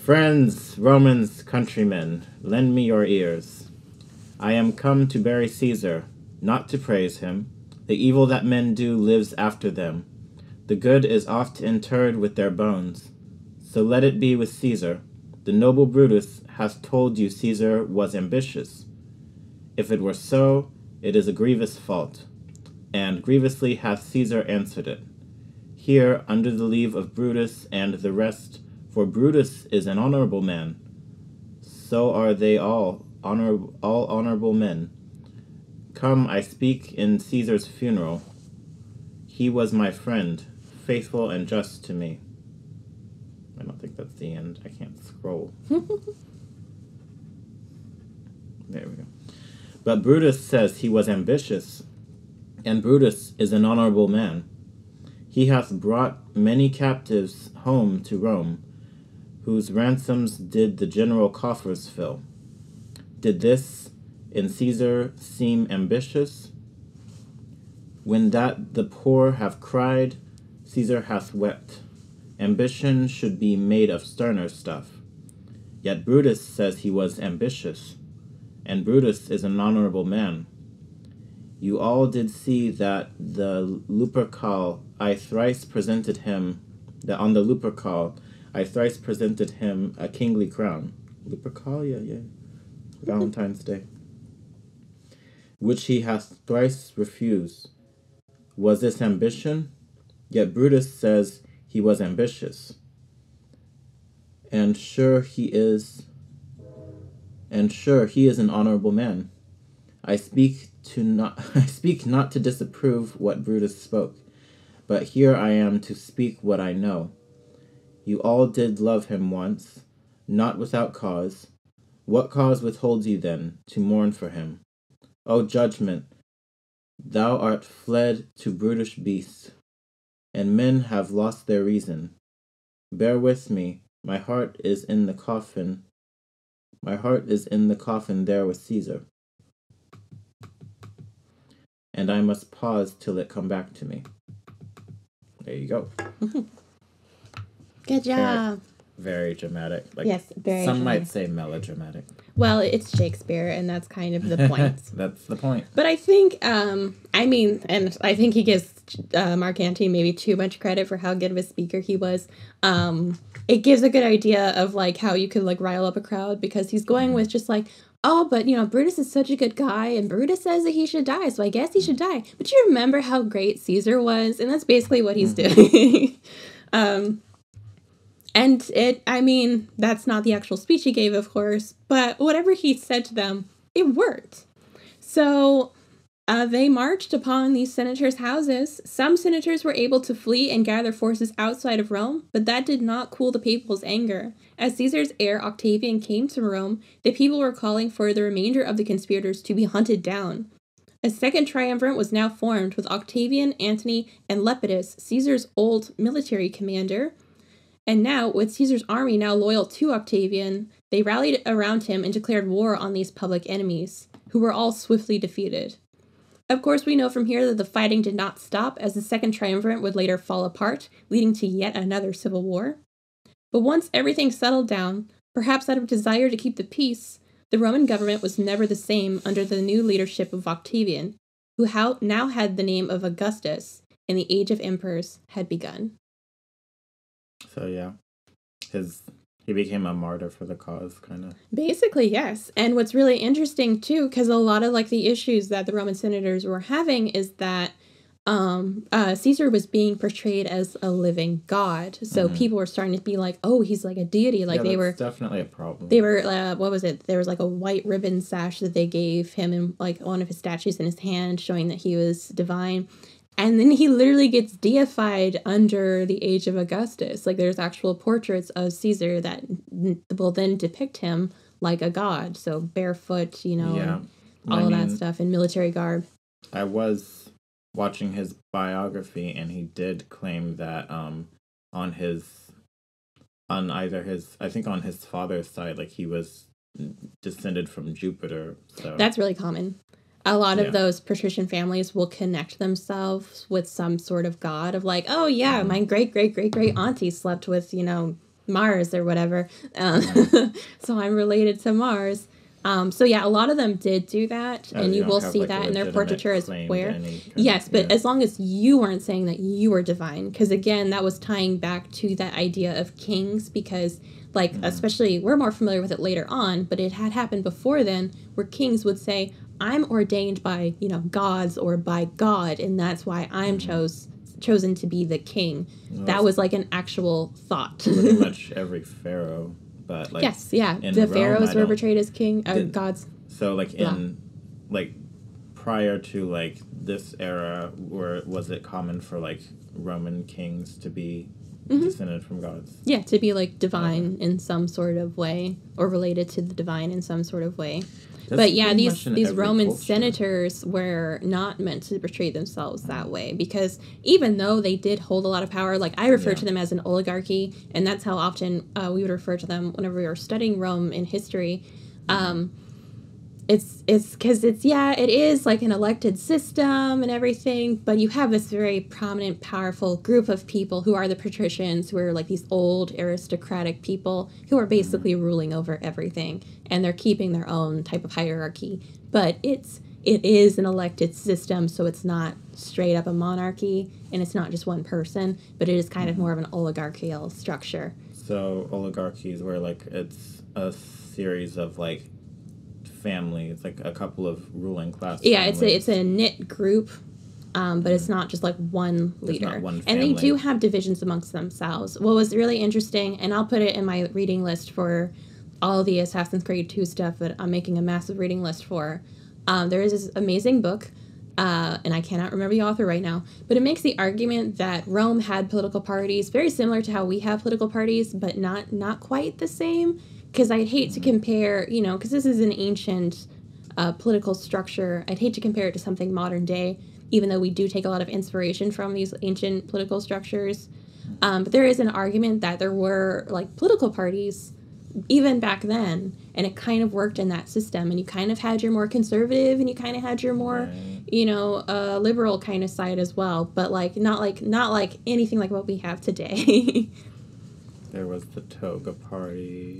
Friends, Romans, countrymen, lend me your ears. I am come to bury Caesar, not to praise him. The evil that men do lives after them. The good is oft interred with their bones. So let it be with Caesar. The noble Brutus hath told you Caesar was ambitious. If it were so, it is a grievous fault, and grievously hath Caesar answered it. Here, under the leave of Brutus and the rest, for Brutus is an honorable man. So are they all honorable men. Come, I speak in Caesar's funeral. He was my friend, faithful and just to me. I don't think that's the end. I can't scroll. There we go. But Brutus says he was ambitious, and Brutus is an honorable man. He hath brought many captives home to Rome, whose ransoms did the general coffers fill. Did this in Caesar seem ambitious? When that the poor have cried, Caesar hath wept. Ambition should be made of sterner stuff. Yet Brutus says he was ambitious, and Brutus is an honorable man. You all did see that the Lupercal I thrice presented him, that on the Lupercal I thrice presented him a kingly crown. Lupercal, yeah. Valentine's Day. Which he hath thrice refused. Was this ambition? Yet Brutus says he was ambitious. And sure he is an honorable man. I speak not to disapprove what Brutus spoke, but here I am to speak what I know. You all did love him once, not without cause. What cause withholds you then to mourn for him? O judgment, thou art fled to brutish beasts, and men have lost their reason. Bear with me, my heart is in the coffin. My heart is in the coffin there with Caesar, and I must pause till it come back to me. There you go. Good job. Very dramatic. Like, yes, very. Some dramatic. Might say melodramatic. Well, it's Shakespeare, and that's kind of the point. That's the point. But I think, I think he gives Mark Antony maybe too much credit for how good of a speaker he was. It gives a good idea of like how you could like rile up a crowd, because he's going with just like, oh, but you know, Brutus is such a good guy, and Brutus says that he should die, so I guess he should die. But you remember how great Caesar was, and that's basically what he's doing. And it, I mean, that's not the actual speech he gave, of course, but whatever he said to them, it worked. So they marched upon these senators' houses. Some senators were able to flee and gather forces outside of Rome, but that did not cool the people's anger. As Caesar's heir Octavian came to Rome, the people were calling for the remainder of the conspirators to be hunted down. A second triumvirate was now formed with Octavian, Antony, and Lepidus, Caesar's old military commander. And now, with Caesar's army now loyal to Octavian, they rallied around him and declared war on these public enemies, who were all swiftly defeated. Of course, we know from here that the fighting did not stop, as the second triumvirate would later fall apart, leading to yet another civil war. But once everything settled down, perhaps out of desire to keep the peace, the Roman government was never the same under the new leadership of Octavian, who now had the name of Augustus, and the age of emperors had begun. So yeah, he became a martyr for the cause, kind of. Basically, yes. And what's really interesting, too, because a lot of like the issues that the Roman senators were having is that Caesar was being portrayed as a living god. So people were starting to be like, oh, he's like a deity. Like, yeah, they were definitely a problem. They were, what was it? There was like a white ribbon sash that they gave him in like one of his statues in his hand, showing that he was divine. And then he literally gets deified under the age of Augustus. Like, there's actual portraits of Caesar that will then depict him like a god. So barefoot, you know, yeah. And all of that stuff in military garb. I was watching his biography, and he did claim that on his father's side, like, he was descended from Jupiter. So that's really common. A lot of those patrician families will connect themselves with some sort of god of like, oh, yeah, my great-great-great-great auntie slept with, you know, Mars or whatever. So I'm related to Mars. So, yeah, a lot of them did do that. Oh, and you will see like that in their portraiture as where. Yes, but as long as you weren't saying that you were divine, because, again, that was tying back to that idea of kings, because like, especially we're more familiar with it later on, but it had happened before then where kings would say, I'm ordained by, you know, gods or by God, and that's why I'm chosen to be the king. Well, that was like an actual thought. Pretty much every pharaoh, but like yes, yeah, in the Rome, pharaohs were portrayed as gods. So like in like prior to like this era, was it common for like Roman kings to be descended from gods? Yeah, to be like divine in some sort of way or related to the divine in some sort of way. That's but yeah, these Roman senators were not meant to portray themselves that way, because even though they did hold a lot of power, like I refer to them as an oligarchy, and that's how often we would refer to them whenever we were studying Rome in history. It is like an elected system and everything, but you have this very prominent, powerful group of people who are the patricians, who are like these old aristocratic people who are basically ruling over everything, and they're keeping their own type of hierarchy. But it is an elected system, so it's not straight up a monarchy, and it's not just one person, but it is kind of more of an oligarchical structure. So oligarchy is where like it's a series of like family. It's like a couple of ruling class. Yeah, families. it's a knit group, but it's not just like one leader. It's not one family. And they do have divisions amongst themselves. What was really interesting, and I'll put it in my reading list for all the Assassin's Creed 2 stuff that I'm making a massive reading list for. There is this amazing book, and I cannot remember the author right now, but it makes the argument that Rome had political parties very similar to how we have political parties, but not quite the same. Because I'd hate to compare, you know, because this is an ancient political structure. I'd hate to compare it to something modern day, even though we do take a lot of inspiration from these ancient political structures. But there is an argument that there were, like, political parties even back then, and it kind of worked in that system. And you kind of had your more conservative, and you kind of had your more, you know, liberal kind of side as well. But, like, not like anything like what we have today. There was the toga party.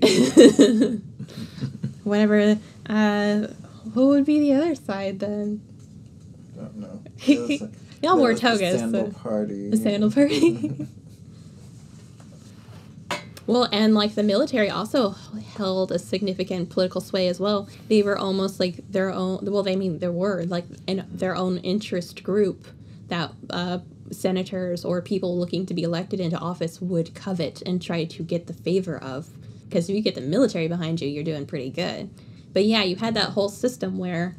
Whenever, who would be the other side then? I don't know. Y'all wore togas. The sandal party. Well, and like the military also held a significant political sway as well. They were almost like their own. Well, they mean there were like their own interest group that. Senators or people looking to be elected into office would covet and try to get the favor of, because if you get the military behind you, you're doing pretty good. But yeah, you had that whole system where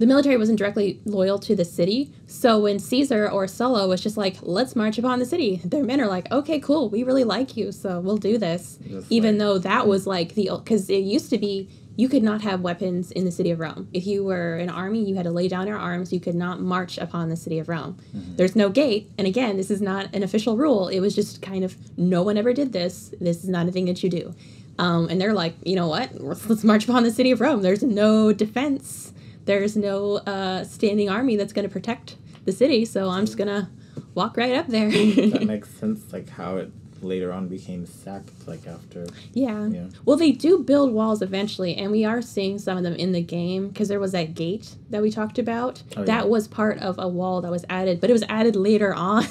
the military wasn't directly loyal to the city, so when Caesar or Sulla was just like, let's march upon the city, their men are like, okay, cool, we really like you, so we'll do this. Even though that was like the old, because it used to be you could not have weapons in the city of Rome. If you were an army, you had to lay down your arms. You could not march upon the city of Rome. Mm-hmm. There's no gate. And again, this is not an official rule. It was just kind of, no one ever did this. This is not a thing that you do. And they're like, you know what? Let's march upon the city of Rome. There's no defense. There's no standing army that's going to protect the city. So I'm just going to walk right up there. That makes sense, like how it later on became sacked, like after. Yeah. Well, they do build walls eventually, and we are seeing some of them in the game, because there was that gate that we talked about. That was part of a wall that was added, but it was added later on.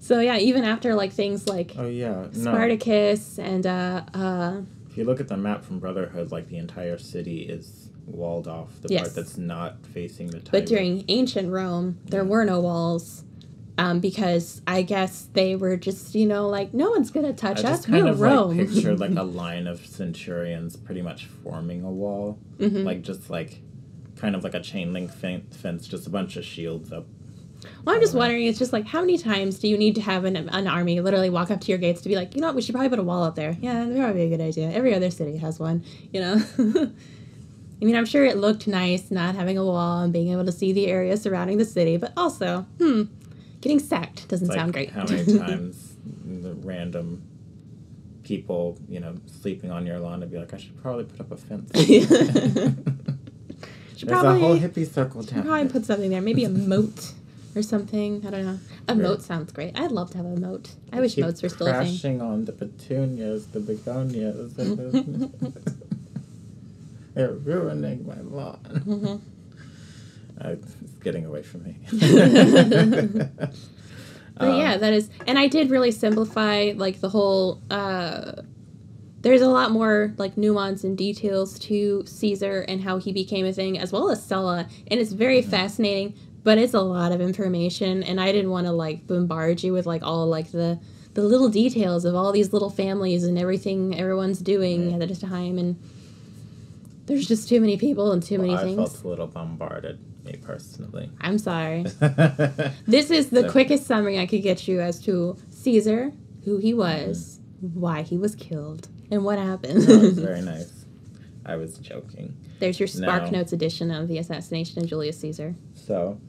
So yeah, even after like things like Spartacus and if you look at the map from Brotherhood, like the entire city is walled off, the part that's not facing the Tiber. But during ancient Rome, there were no walls. Because I guess they were just, you know, like, no one's going to touch us. We're Rome. I just pictured, like, a line of centurions pretty much forming a wall. Mm-hmm. Like, just, like, kind of like a chain link fence, just a bunch of shields up. Well, I'm just wondering, it's just, like, how many times do you need to have an army literally walk up to your gates to be like, you know what, we should probably put a wall up there. Yeah, that would probably be a good idea. Every other city has one, you know. I mean, I'm sure it looked nice not having a wall and being able to see the area surrounding the city, but also, getting sacked doesn't sound great. How many times the random people, you know, sleeping on your lawn to be like, I should probably put up a fence. There's a whole hippie circle down. Probably put something there, maybe a moat or something. I don't know. A moat sounds great. I'd love to have a moat. I wish moats were still a thing. Crashing on the petunias, the begonias. They're ruining my lawn. Mm-hmm. It's getting away from me. But yeah, that is... And I did really simplify, like, the whole... there's a lot more, like, nuance and details to Caesar and how he became a thing, as well as Sulla. And it's very fascinating, but it's a lot of information. And I didn't want to, like, bombard you with, like, all, like, the little details of all these little families and everything everyone's doing at the time. And there's just too many people and too many things. I felt a little bombarded. Me personally. I'm sorry. This is the quickest summary I could get you as to Caesar, who he was, why he was killed, and what happened. That was very nice. I was joking. There's your SparkNotes edition of the assassination of Julius Caesar. So,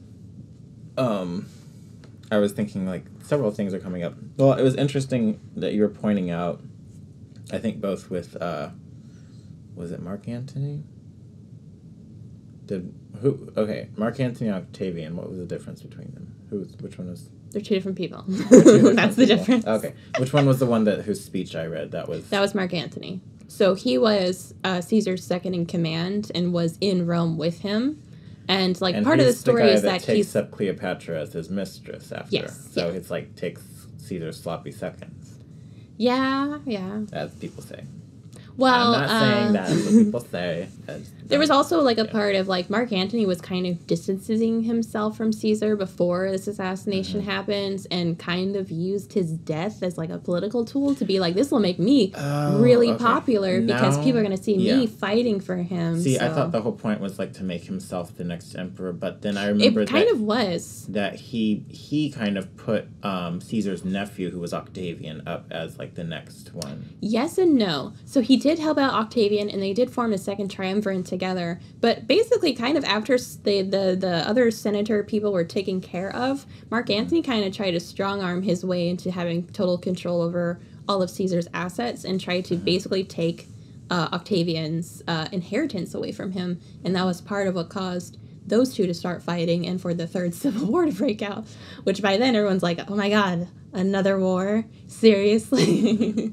I was thinking, like, several things are coming up. Well, it was interesting that you were pointing out, I think both with, was it Mark Antony? Okay, Mark Antony and Octavian, what was the difference between them? Which one was... They're two different people. That's the difference. Okay. Which one was the one whose speech I read? That was Mark Antony. So he was Caesar's second in command and was in Rome with him. And, like, and part of the story is that he takes up Cleopatra as his mistress after. Yes, so it's, like, takes Caesar's sloppy seconds. Yeah, yeah. As people say. Well, I'm not saying that. That's what people say. There was also, like, a part of, like, Mark Antony was kind of distancing himself from Caesar before this assassination happens and kind of used his death as, like, a political tool to be like, this will make me really popular because people are going to see me fighting for him. See, so. I thought the whole point was, like, to make himself the next emperor, but then I remember that... It kind of was. That he kind of put Caesar's nephew, who was Octavian, up as, like, the next one. Yes and no. So he did help out Octavian, and they did form a second triumvirate together, but basically kind of after the other senator people were taken care of, Mark Antony kind of tried to strong-arm his way into having total control over all of Caesar's assets and tried to basically take Octavian's inheritance away from him, and that was part of what caused those two to start fighting and for the Third Civil War to break out, which by then everyone's like, oh my god, another war? Seriously?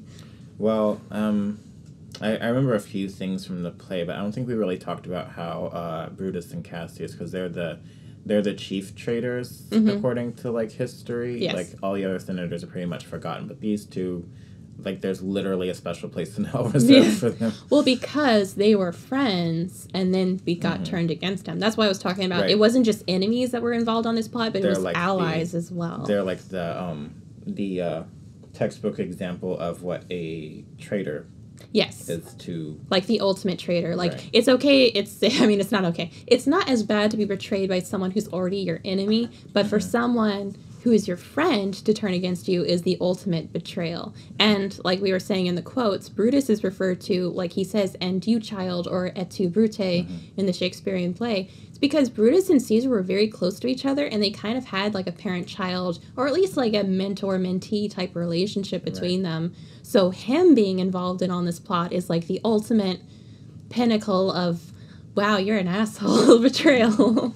Well, I remember a few things from the play, but I don't think we really talked about how Brutus and Cassius, because they're the chief traitors according to like history. Yes. Like all the other senators are pretty much forgotten, but these two, like there's literally a special place in hell reserved for them. Well, because they were friends, and then we got turned against them. That's why I was talking about. Right. It wasn't just enemies that were involved on this plot, but it was like allies as well. They're like the textbook example of what a traitor. Yes. It's too... Like, the ultimate traitor. Like, right. It's okay, it's not okay. It's not as bad to be betrayed by someone who's already your enemy, but for someone who is your friend to turn against you is the ultimate betrayal. And, like we were saying in the quotes, Brutus is referred to, like he says, and you, child, or et tu, Brute, in the Shakespearean play. It's because Brutus and Caesar were very close to each other, and they kind of had, like, a parent-child, or at least, like, a mentor-mentee type relationship between them. So him being involved in on this plot is like the ultimate pinnacle of, wow, you're an asshole betrayal.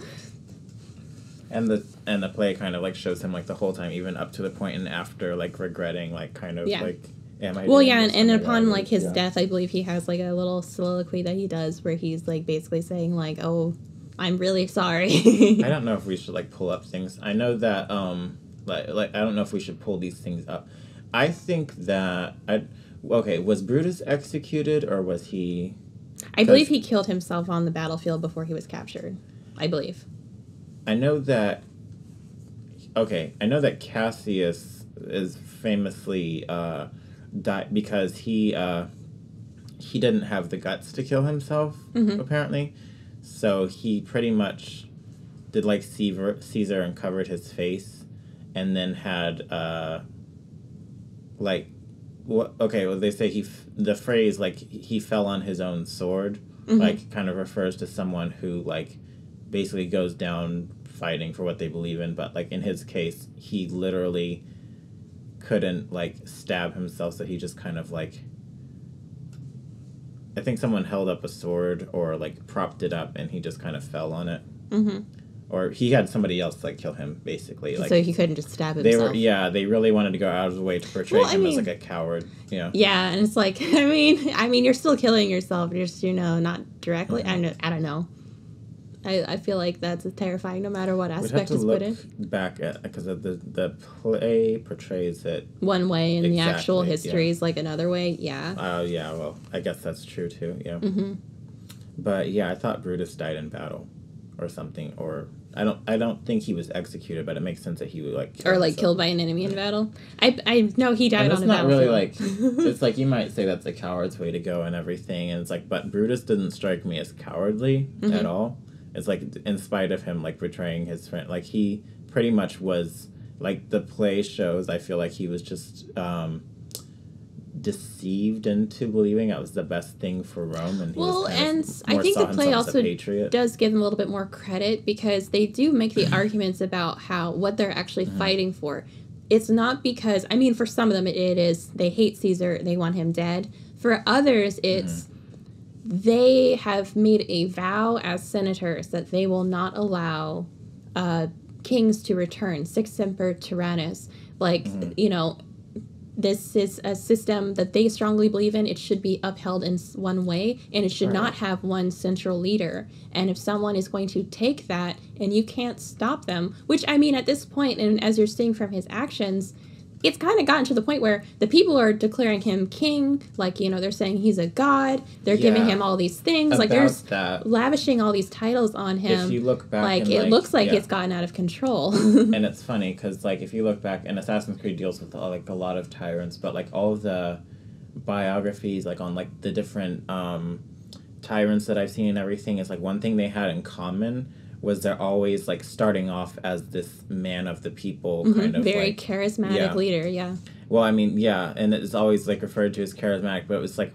And the play kind of like shows him like the whole time, even up to the point and after like regretting like kind of like am I? Well, yeah, and upon like his death, I believe he has like a little soliloquy that he does where he's like basically saying like, oh, I'm really sorry. I don't know if we should like pull up things. I know that like I don't know if we should pull these things up. I think that was Brutus executed or was he? I believe he killed himself on the battlefield before he was captured. I believe. I know that Cassius is famously died because he didn't have the guts to kill himself apparently, so he pretty much did like Caesar and covered his face, and then had. They say the phrase, like, he fell on his own sword, like, kind of refers to someone who, like, basically goes down fighting for what they believe in, but, like, in his case, he literally couldn't, like, stab himself, so he just kind of, like, I think someone held up a sword or, like, propped it up, and he just kind of fell on it. Or he had somebody else, like, kill him, basically. Like, so he couldn't just stab himself. They really wanted to go out of the way to portray him as, like, a coward, you know. Yeah, and it's like, I mean, you're still killing yourself. You're just, you know, not directly. I don't know. I feel like that's terrifying no matter what aspect is put in. We'd have to look back at, because the play portrays it one way and the actual history is, like, another way. Yeah. Oh, yeah, well, I guess that's true, too, yeah. But, yeah, I thought Brutus died in battle or something, or... I don't think he was executed, but it makes sense that he would like kill himself. Killed by an enemy in battle. I know he died on a battlefield. It's not really like it's like you might say that's a coward's way to go and everything, and it's like, but Brutus didn't strike me as cowardly at all. It's like in spite of him like betraying his friend, like he pretty much was like the play shows. I feel like he was just deceived into believing that was the best thing for Rome, and he I think the play also does give them a little bit more credit because they do make the arguments about how what they're actually fighting for. It's not because for some of them it is they hate Caesar, they want him dead. For others, it's they have made a vow as senators that they will not allow kings to return, Sic Semper Tyrannis. Like, you know, this is a system that they strongly believe in. It should be upheld in one way, and it should not have one central leader. And if someone is going to take that, and you can't stop them, which, I mean, at this point, and as you're seeing from his actions, it's kind of gotten to the point where the people are declaring him king. Like, you know, they're saying he's a god. They're giving him all these things. Like, they're lavishing all these titles on him. If you look back, like, it looks like it's gotten out of control. And it's funny because, like, if you look back, and Assassin's Creed deals with, like, a lot of tyrants, but, like, all of the biographies, like, on, like, the different tyrants that I've seen and everything is, like, one thing they had in common was they're always, like, starting off as this man of the people kind of, very like, charismatic leader, Well, I mean, and it's always, like, referred to as charismatic, but it was, like,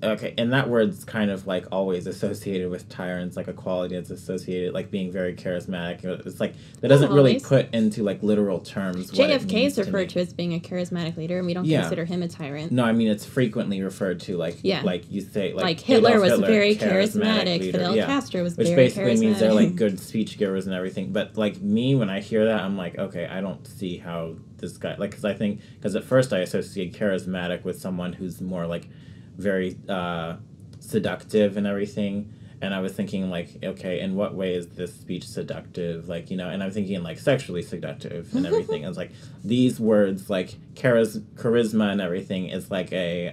and that word's kind of, like, always associated with tyrants, like, a quality that's associated, like, being very charismatic. It's, like, that doesn't really put into, like, literal terms what it means. JFK is referred to as being a charismatic leader, and we don't consider him a tyrant. No, I mean, it's frequently referred to, like, like, you say, like Hitler was very charismatic. Fidel Castro was very charismatic. Which basically means they're, like, good speech givers and everything. But, like, me, when I hear that, I'm like, okay, I don't see how this guy, like, because I think, because at first I associate charismatic with someone who's more, like, very seductive and everything, and I was thinking, like, okay, in what way is this speech seductive, like, you know, and I'm thinking, like, sexually seductive and everything. It's like these words, like charisma and everything, is like a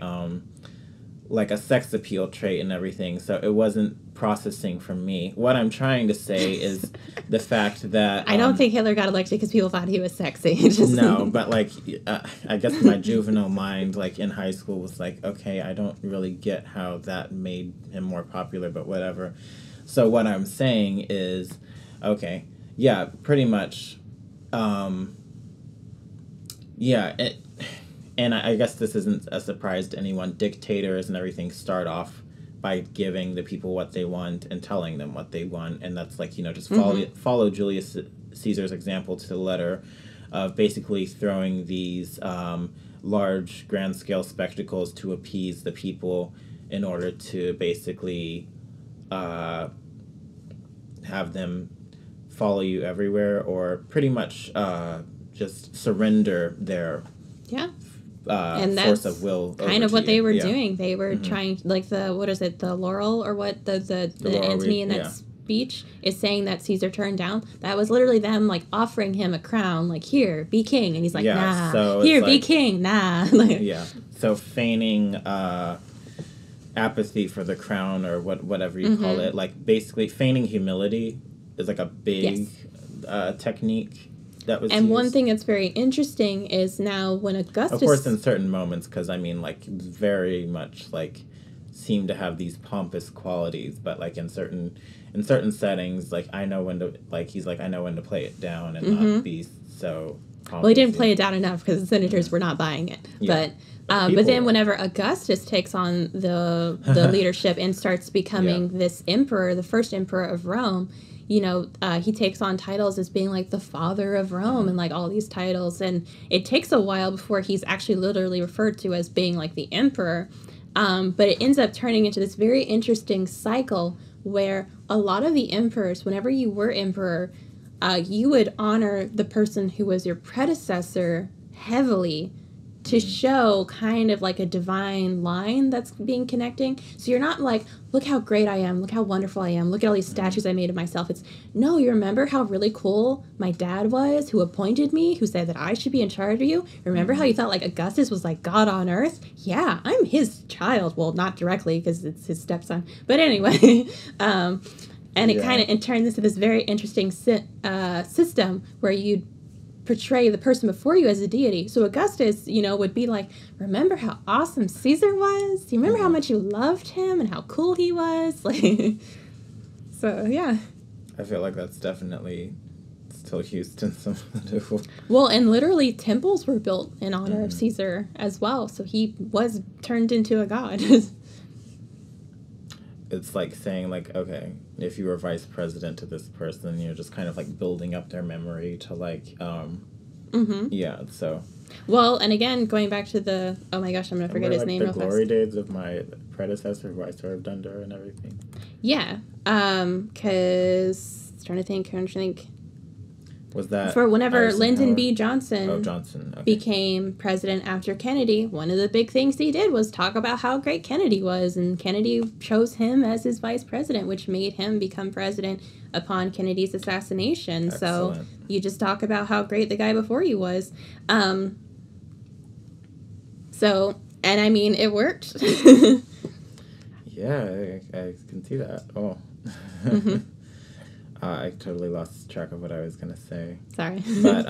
sex appeal trait and everything, so it wasn't processing for me. What I'm trying to say is the fact that... I don't think Hitler got elected because people thought he was sexy. No, but, like, I guess my juvenile mind, like, in high school was like, okay, I don't really get how that made him more popular, but whatever. So what I'm saying is, okay, yeah, pretty much, and I guess this isn't a surprise to anyone. Dictators and everything start off by giving the people what they want and telling them what they want. And that's, like, you know, just follow Julius Caesar's example to the letter of basically throwing these large grand-scale spectacles to appease the people in order to basically have them follow you everywhere, or pretty much just surrender their... and that's force of will kind of what they were doing. They were trying, like, the laurel, or what the Antony in that speech is saying that Caesar turned down. That was literally them, like, offering him a crown, like, here, be king, and he's like, nah. So here, be, like, king, nah. Like, so feigning apathy for the crown, or whatever you call it, like, basically feigning humility is, like, a big technique. One thing that's very interesting is now when Augustus... Of course, in certain moments, because, I mean, like, very much, like, seem to have these pompous qualities, but, like, in certain settings, like, I know when to... Like, he's like, I know when to play it down and not be so pompous. Well, he didn't play it down enough because the senators were not buying it, but then whenever Augustus takes on the leadership and starts becoming this emperor, the first emperor of Rome... You know, he takes on titles as being, like, the father of Rome and, like, all these titles. And it takes a while before he's actually literally referred to as being, like, the emperor. But it ends up turning into this very interesting cycle where a lot of the emperors, whenever you were emperor, you would honor the person who was your predecessor heavily to show kind of, like, a divine line that's being connecting. So you're not like, look how great I am, look how wonderful I am, look at all these statues I made of myself. It's, no, you remember how really cool my dad was, who appointed me, who said that I should be in charge of you? Remember how you thought, like, Augustus was, like, God on earth? Yeah, I'm his child. Well, not directly, because it's his stepson. But anyway, it kind of turns into this very interesting system where you'd portray the person before you as a deity. So Augustus, you know, would be like, remember how awesome Caesar was? Do you remember how much you loved him and how cool he was? Like, so, yeah. I feel like that's definitely still used in some level. Well, and literally temples were built in honor of Caesar as well, so he was turned into a god. It's like saying, like, okay, if you were vice president to this person, you're just kind of, like, building up their memory to, like, Mm-hmm. Yeah, so... Well, and again, going back to the... Oh, my gosh, I'm going to forget his name real fast. The glory days of my predecessor, who I served under and everything. Yeah, because... I'm trying to think. Was that... For whenever Lyndon B. Johnson... Oh, Johnson, okay. ...became president after Kennedy, one of the big things he did was talk about how great Kennedy was, and Kennedy chose him as his vice president, which made him become president upon Kennedy's assassination. Excellent. So you just talk about how great the guy before you was. So, and I mean, it worked. Yeah, I can see that. Oh. Mm-hmm. I totally lost track of what I was going to say. Sorry. But,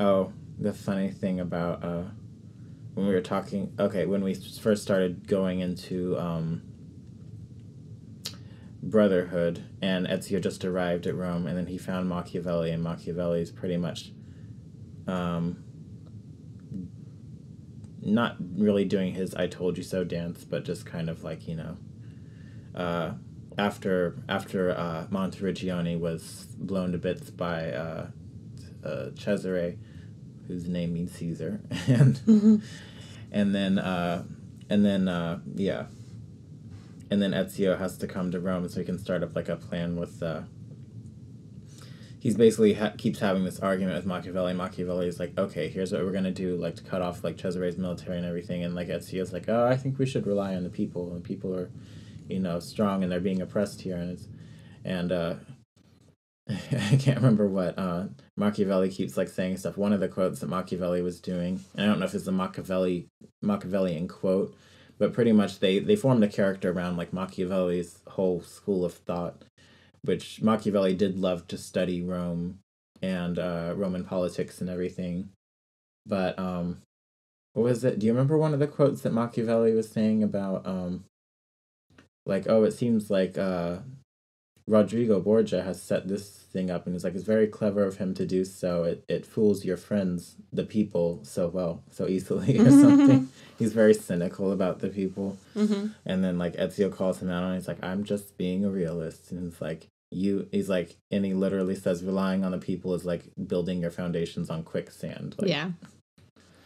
oh, the funny thing about when we were talking, okay, when we first started going into Brotherhood, and Ezio just arrived at Rome, and then he found Machiavelli, and Machiavelli's pretty much... not really doing his I told you so dance, but just kind of like, you know, after Monteriggioni was blown to bits by Cesare, whose name means Caesar, and mm-hmm. and then Ezio has to come to Rome so he can start up like a plan with he's basically keeps having this argument with Machiavelli. Machiavelli is like, okay, here's what we're going to do, like, to cut off, like, Cesare's military and everything. And, like, Ezio's like, oh, I think we should rely on the people. And people are, you know, strong and they're being oppressed here. And, I can't remember what Machiavelli keeps, like, saying stuff. One of the quotes that Machiavelli was doing, and I don't know if it's a Machiavellian quote, but pretty much they formed a character around, like, Machiavelli's whole school of thought, which Machiavelli did love to study Rome and Roman politics and everything. But what was it? Do you remember one of the quotes that Machiavelli was saying about, like, oh, it seems like Rodrigo Borgia has set this thing up, and he's like, it's very clever of him to do so. It fools your friends, the people, so well, so easily, or something. He's very cynical about the people. Mm-hmm. And then, like, Ezio calls him out, and he's like, I'm just being a realist. And it's like, he's like, and he literally says, relying on the people is like building your foundations on quicksand. Like, yeah.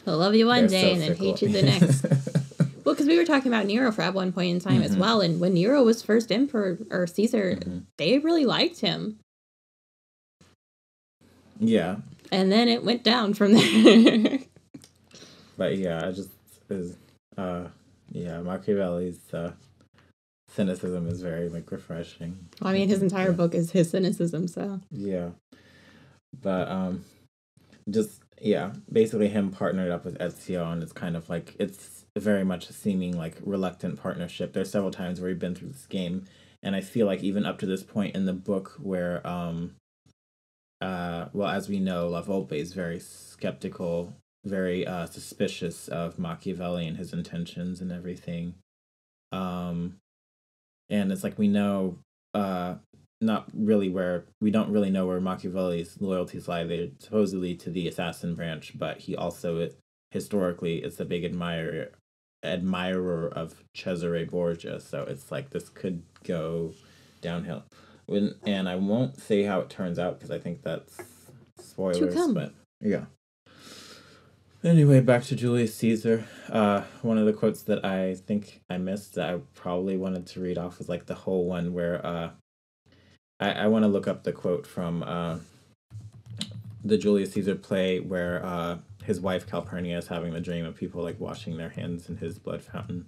He'll love you one day and then hate you the next. Well, because we were talking about Nero for at one point in time, mm-hmm. as well, and when Nero was first emperor, or Caesar, mm-hmm. they really liked him. Yeah. And then it went down from there. But yeah, Machiavelli's cynicism is very, like, refreshing. Well, I mean, his entire book is his cynicism, so. Yeah. But basically him partnered up with Ezio, and it's kind of like, it's very much seeming like reluctant partnership. There's several times where we've been through this game, and I feel like even up to this point in the book where as we know, La Volpe is very skeptical, very suspicious of Machiavelli and his intentions and everything, and it's like we know we don't really know where Machiavelli's loyalties lie. They're supposedly to the assassin branch, but he also historically is a big admirer of Cesare Borgia, so it's like this could go downhill. And I won't say how it turns out because I think that's spoilers. But yeah. Anyway, back to Julius Caesar. One of the quotes that I think I missed that I probably wanted to read off was like the whole one where I want to look up the quote from the Julius Caesar play where his wife Calpurnia is having the dream of people like washing their hands in his blood fountain.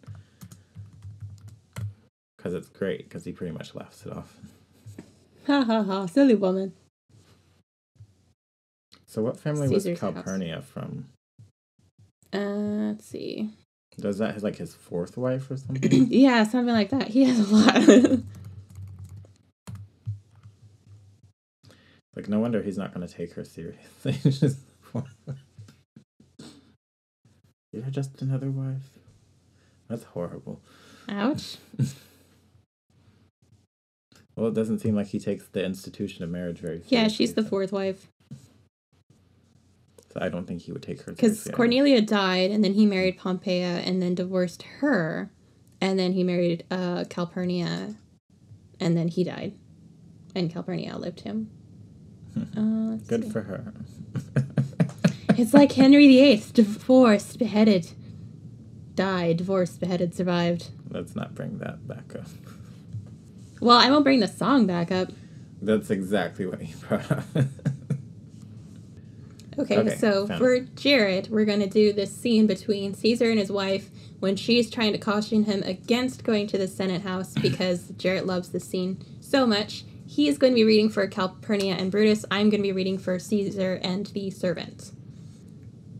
Because it's great, because he pretty much laughs it off. Ha ha ha, silly woman. So what family was Calpurnia from? Let's see. Does that like his fourth wife or something? Yeah, something like that. He has a lot. Like, no wonder he's not going to take her seriously. Just you're just another wife. That's horrible. Ouch. Well, it doesn't seem like he takes the institution of marriage very seriously. Yeah, she's the fourth wife. So I don't think he would take her seriously. Because Cornelia died, and then he married Pompeia, and then divorced her, and then he married Calpurnia, and then he died. And Calpurnia outlived him. Good for her. It's like Henry VIII, divorced, beheaded. Died, divorced, beheaded, survived. Let's not bring that back up. Well, I won't bring the song back up. That's exactly what you brought up. Okay, so for Jared, we're going to do this scene between Caesar and his wife when she's trying to caution him against going to the Senate House because Jared loves this scene so much. He is going to be reading for Calpurnia and Brutus. I'm going to be reading for Caesar and the servant.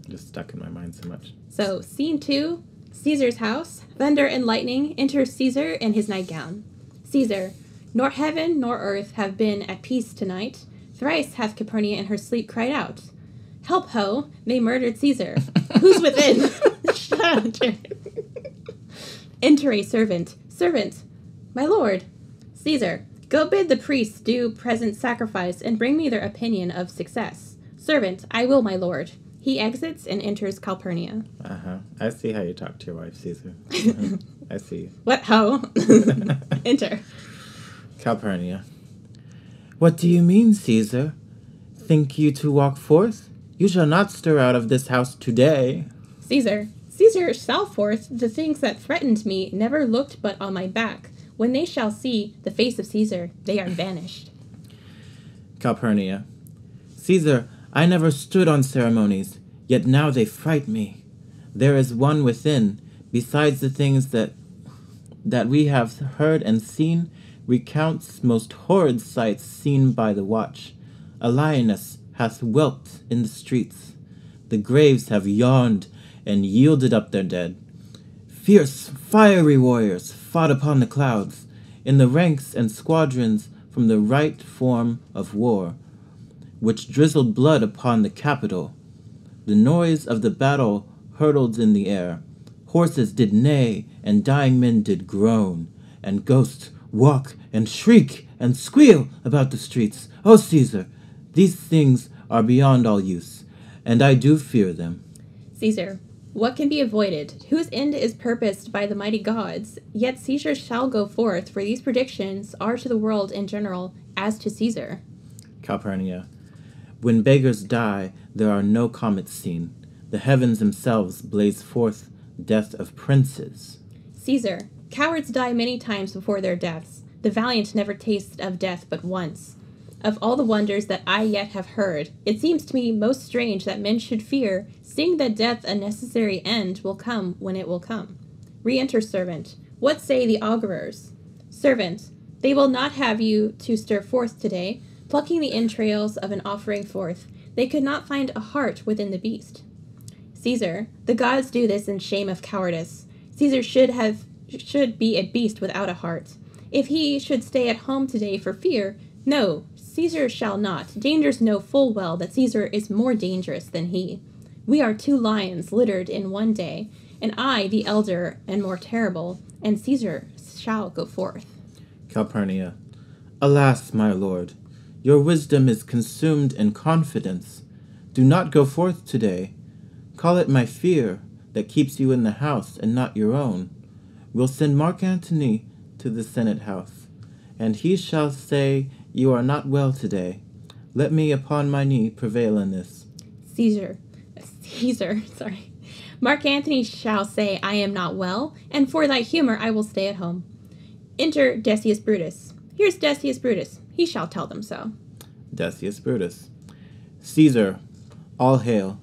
Just stuck in my mind so much. So, scene 2, Caesar's house. Thunder and lightning. Enter Caesar in his nightgown. Caesar, nor heaven nor earth have been at peace tonight. Thrice hath Calpurnia in her sleep cried out, "Help, ho! They murdered Caesar. Who's within?" Shut up, Jared. Enter a servant. Servant, my lord. Caesar, go bid the priests do present sacrifice and bring me their opinion of success. Servant, I will, my lord. He exits and enters Calpurnia. Uh-huh. I see how you talk to your wife, Caesar. I see. What, ho? Enter. Calpurnia. What do you mean, Caesar? Think you to walk forth? You shall not stir out of this house today. Caesar. Caesar shall forth. The things that threatened me never looked but on my back. When they shall see the face of Caesar, they are vanished. Calpurnia. Caesar, I never stood on ceremonies, yet now they fright me. There is one within, besides the things that we have heard and seen, recounts most horrid sights seen by the watch. A lioness hath whelped in the streets. The graves have yawned and yielded up their dead. Fierce, fiery warriors fought upon the clouds, in the ranks and squadrons from the right form of war, which drizzled blood upon the capital. The noise of the battle hurtled in the air. Horses did neigh, and dying men did groan, and ghosts walk and shriek and squeal about the streets. O Caesar, these things are beyond all use, and I do fear them. Caesar, what can be avoided, whose end is purposed by the mighty gods? Yet Caesar shall go forth, for these predictions are to the world in general as to Caesar. Calpurnia, when beggars die, there are no comets seen. The heavens themselves blaze forth death of princes. Caesar, cowards die many times before their deaths. The valiant never taste of death but once. Of all the wonders that I yet have heard, it seems to me most strange that men should fear, seeing that death a necessary end will come when it will come. Re-enter servant. What say the augurers? Servant, they will not have you to stir forth today, plucking the entrails of an offering forth. They could not find a heart within the beast. Caesar, the gods do this in shame of cowardice. Caesar should be a beast without a heart. If he should stay at home today for fear, no, Caesar shall not. Dangers know full well that Caesar is more dangerous than he. We are two lions littered in one day, and I, the elder, and more terrible, and Caesar shall go forth. Calpurnia, alas, my lord, your wisdom is consumed in confidence. Do not go forth today. Call it my fear that keeps you in the house and not your own. We'll send Mark Antony to the Senate House, and he shall say, you are not well today. Let me upon my knee prevail in this. Caesar. Mark Antony shall say, I am not well, and for thy humor I will stay at home. Enter Decius Brutus. Here's Decius Brutus. He shall tell them so. Decius Brutus. Caesar, all hail.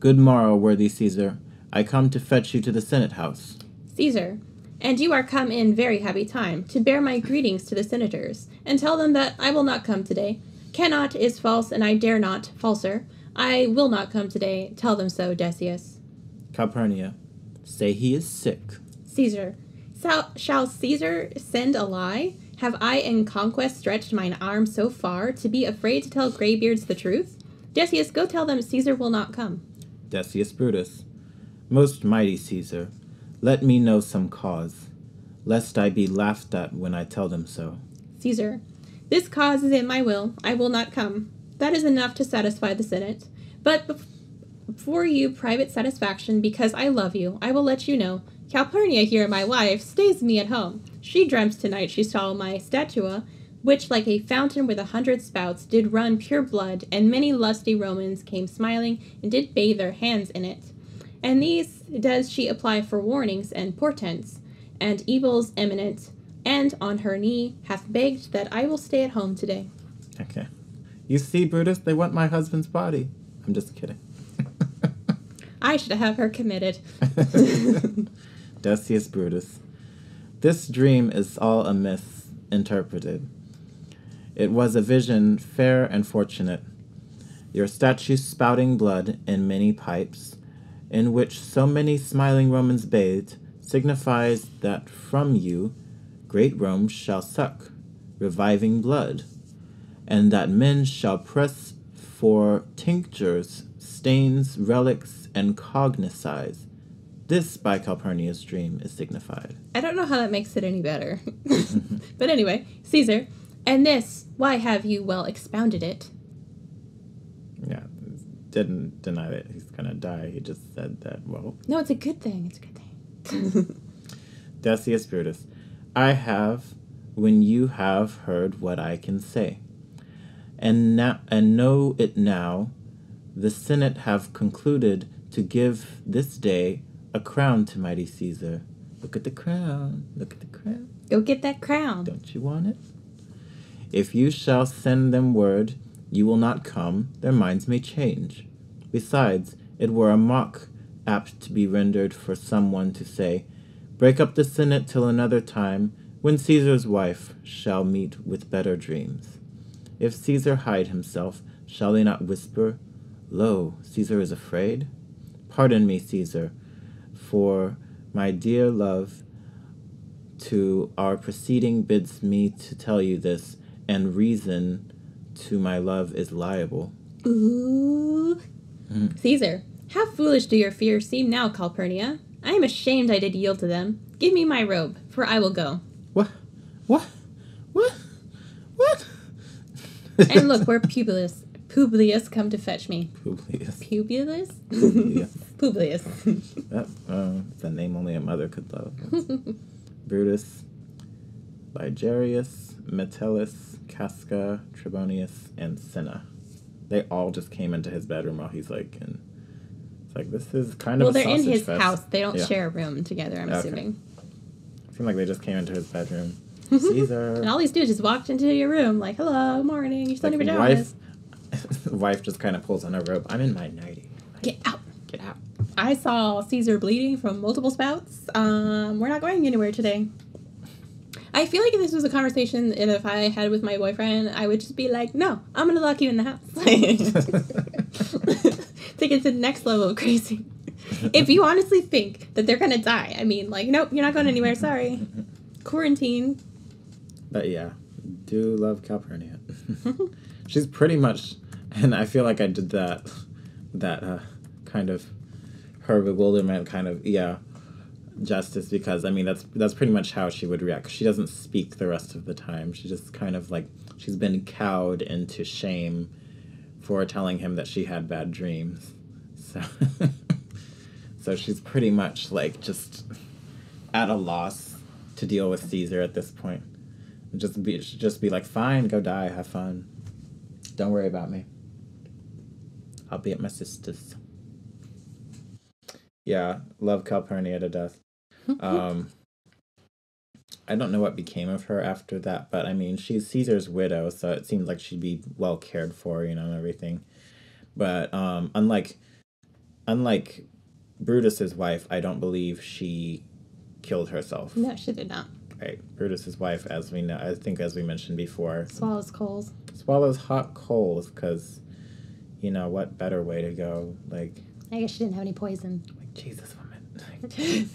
Good morrow, worthy Caesar. I come to fetch you to the Senate House. Caesar, and you are come in very happy time, to bear my greetings to the senators, and tell them that I will not come today. Cannot is false, and I dare not, falser. I will not come today. Tell them so, Decius. Calpurnia, say he is sick. Caesar, shall Caesar send a lie? Have I in conquest stretched mine arm so far to be afraid to tell graybeards the truth? Decius, go tell them Caesar will not come. Decius Brutus, most mighty Caesar, let me know some cause, lest I be laughed at when I tell them so. Caesar, this cause is in my will. I will not come. That is enough to satisfy the Senate. But for you private satisfaction, because I love you, I will let you know. Calpurnia here, my wife, stays me at home. She dreams tonight she saw my statua, which like a fountain with 100 spouts did run pure blood, and many lusty Romans came smiling and did bathe their hands in it. And these does she apply for warnings and portents, and evils imminent, and on her knee hath begged that I will stay at home today. Okay. You see, Brutus, they want my husband's body. I'm just kidding. I should have her committed. Decius Brutus. This dream is all amiss interpreted. It was a vision fair and fortunate. Your statue spouting blood in many pipes, in which so many smiling Romans bathed, signifies that from you great Rome shall suck, reviving blood, and that men shall press for tinctures, stains, relics, and cognicize. This by Calpurnia's dream is signified. I don't know how that makes it any better. But anyway, Caesar, and this, why have you well expounded it? Yeah. Didn't deny that he's gonna die. He just said that, well... No, it's a good thing. It's a good thing. Decius Brutus, I have, when you have heard what I can say, and know it now, the Senate have concluded to give this day a crown to mighty Caesar. Look at the crown. Look at the crown. Go get that crown. Don't you want it? If you shall send them word you will not come, their minds may change. Besides, it were a mock apt to be rendered for someone to say, break up the Senate till another time, when Caesar's wife shall meet with better dreams. If Caesar hide himself, shall they not whisper, lo, Caesar is afraid? Pardon me, Caesar, for my dear love to our proceeding bids me to tell you this, and reason to my love is liable. Ooh. Caesar, how foolish do your fears seem now, Calpurnia? I am ashamed I did yield to them. Give me my robe, for I will go. What? And look, where Publius come to fetch me. Publius. It's a name only a mother could love. Brutus, Ligerius, Metellus, Casca, Trebonius, and Cinna. They all just came into his bedroom while he's like in. It's like, this is kind of a sausage fest. Well, they're in his house. They don't share a room together, I'm assuming. It seemed like they just came into his bedroom. Caesar. And all these dudes just walked into your room like, hello, morning, you're still in your pajamas. Wife just kind of pulls on her robe. I'm in my nightie. Get out. I saw Caesar bleeding from multiple spouts. We're not going anywhere today. I feel like if this was a conversation, and if I had with my boyfriend, I would just be like, no, I'm going to lock you in the house. Take it to the next level of crazy. If you honestly think that they're going to die, I mean, like, nope, you're not going anywhere, sorry. Quarantine. But yeah, do love Calpurnia. She's pretty much, and I feel like I did that kind of her bewilderment kind of, justice, because I mean that's pretty much how she would react. She doesn't speak the rest of the time. She just kind of like she's been cowed into shame for telling him that she had bad dreams. So she's pretty much like just at a loss to deal with Caesar at this point. And just be like, fine, go die, have fun. Don't worry about me. I'll be at my sister's. Yeah, love Calpurnia to death. I don't know what became of her after that, but I mean, she's Caesar's widow, so it seems like she'd be well cared for, and everything. But unlike Brutus's wife, I don't believe she killed herself. No, she did not. Right, Brutus's wife, as we know, I think as we mentioned before, swallows hot coals, because, what better way to go? Like, I guess she didn't have any poison. Jesus, woman. Sorry.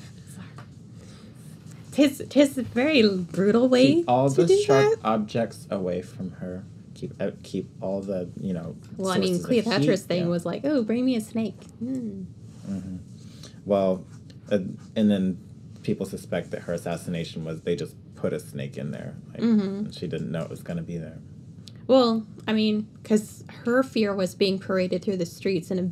Tis a very brutal way. Keep all the sharp objects away from her. Keep all the Well, I mean, Cleopatra's thing was like, oh, bring me a snake. Well, and then people suspect that her assassination was they just put a snake in there. Like, and she didn't know it was going to be there. Well, I mean, because her fear was being paraded through the streets in a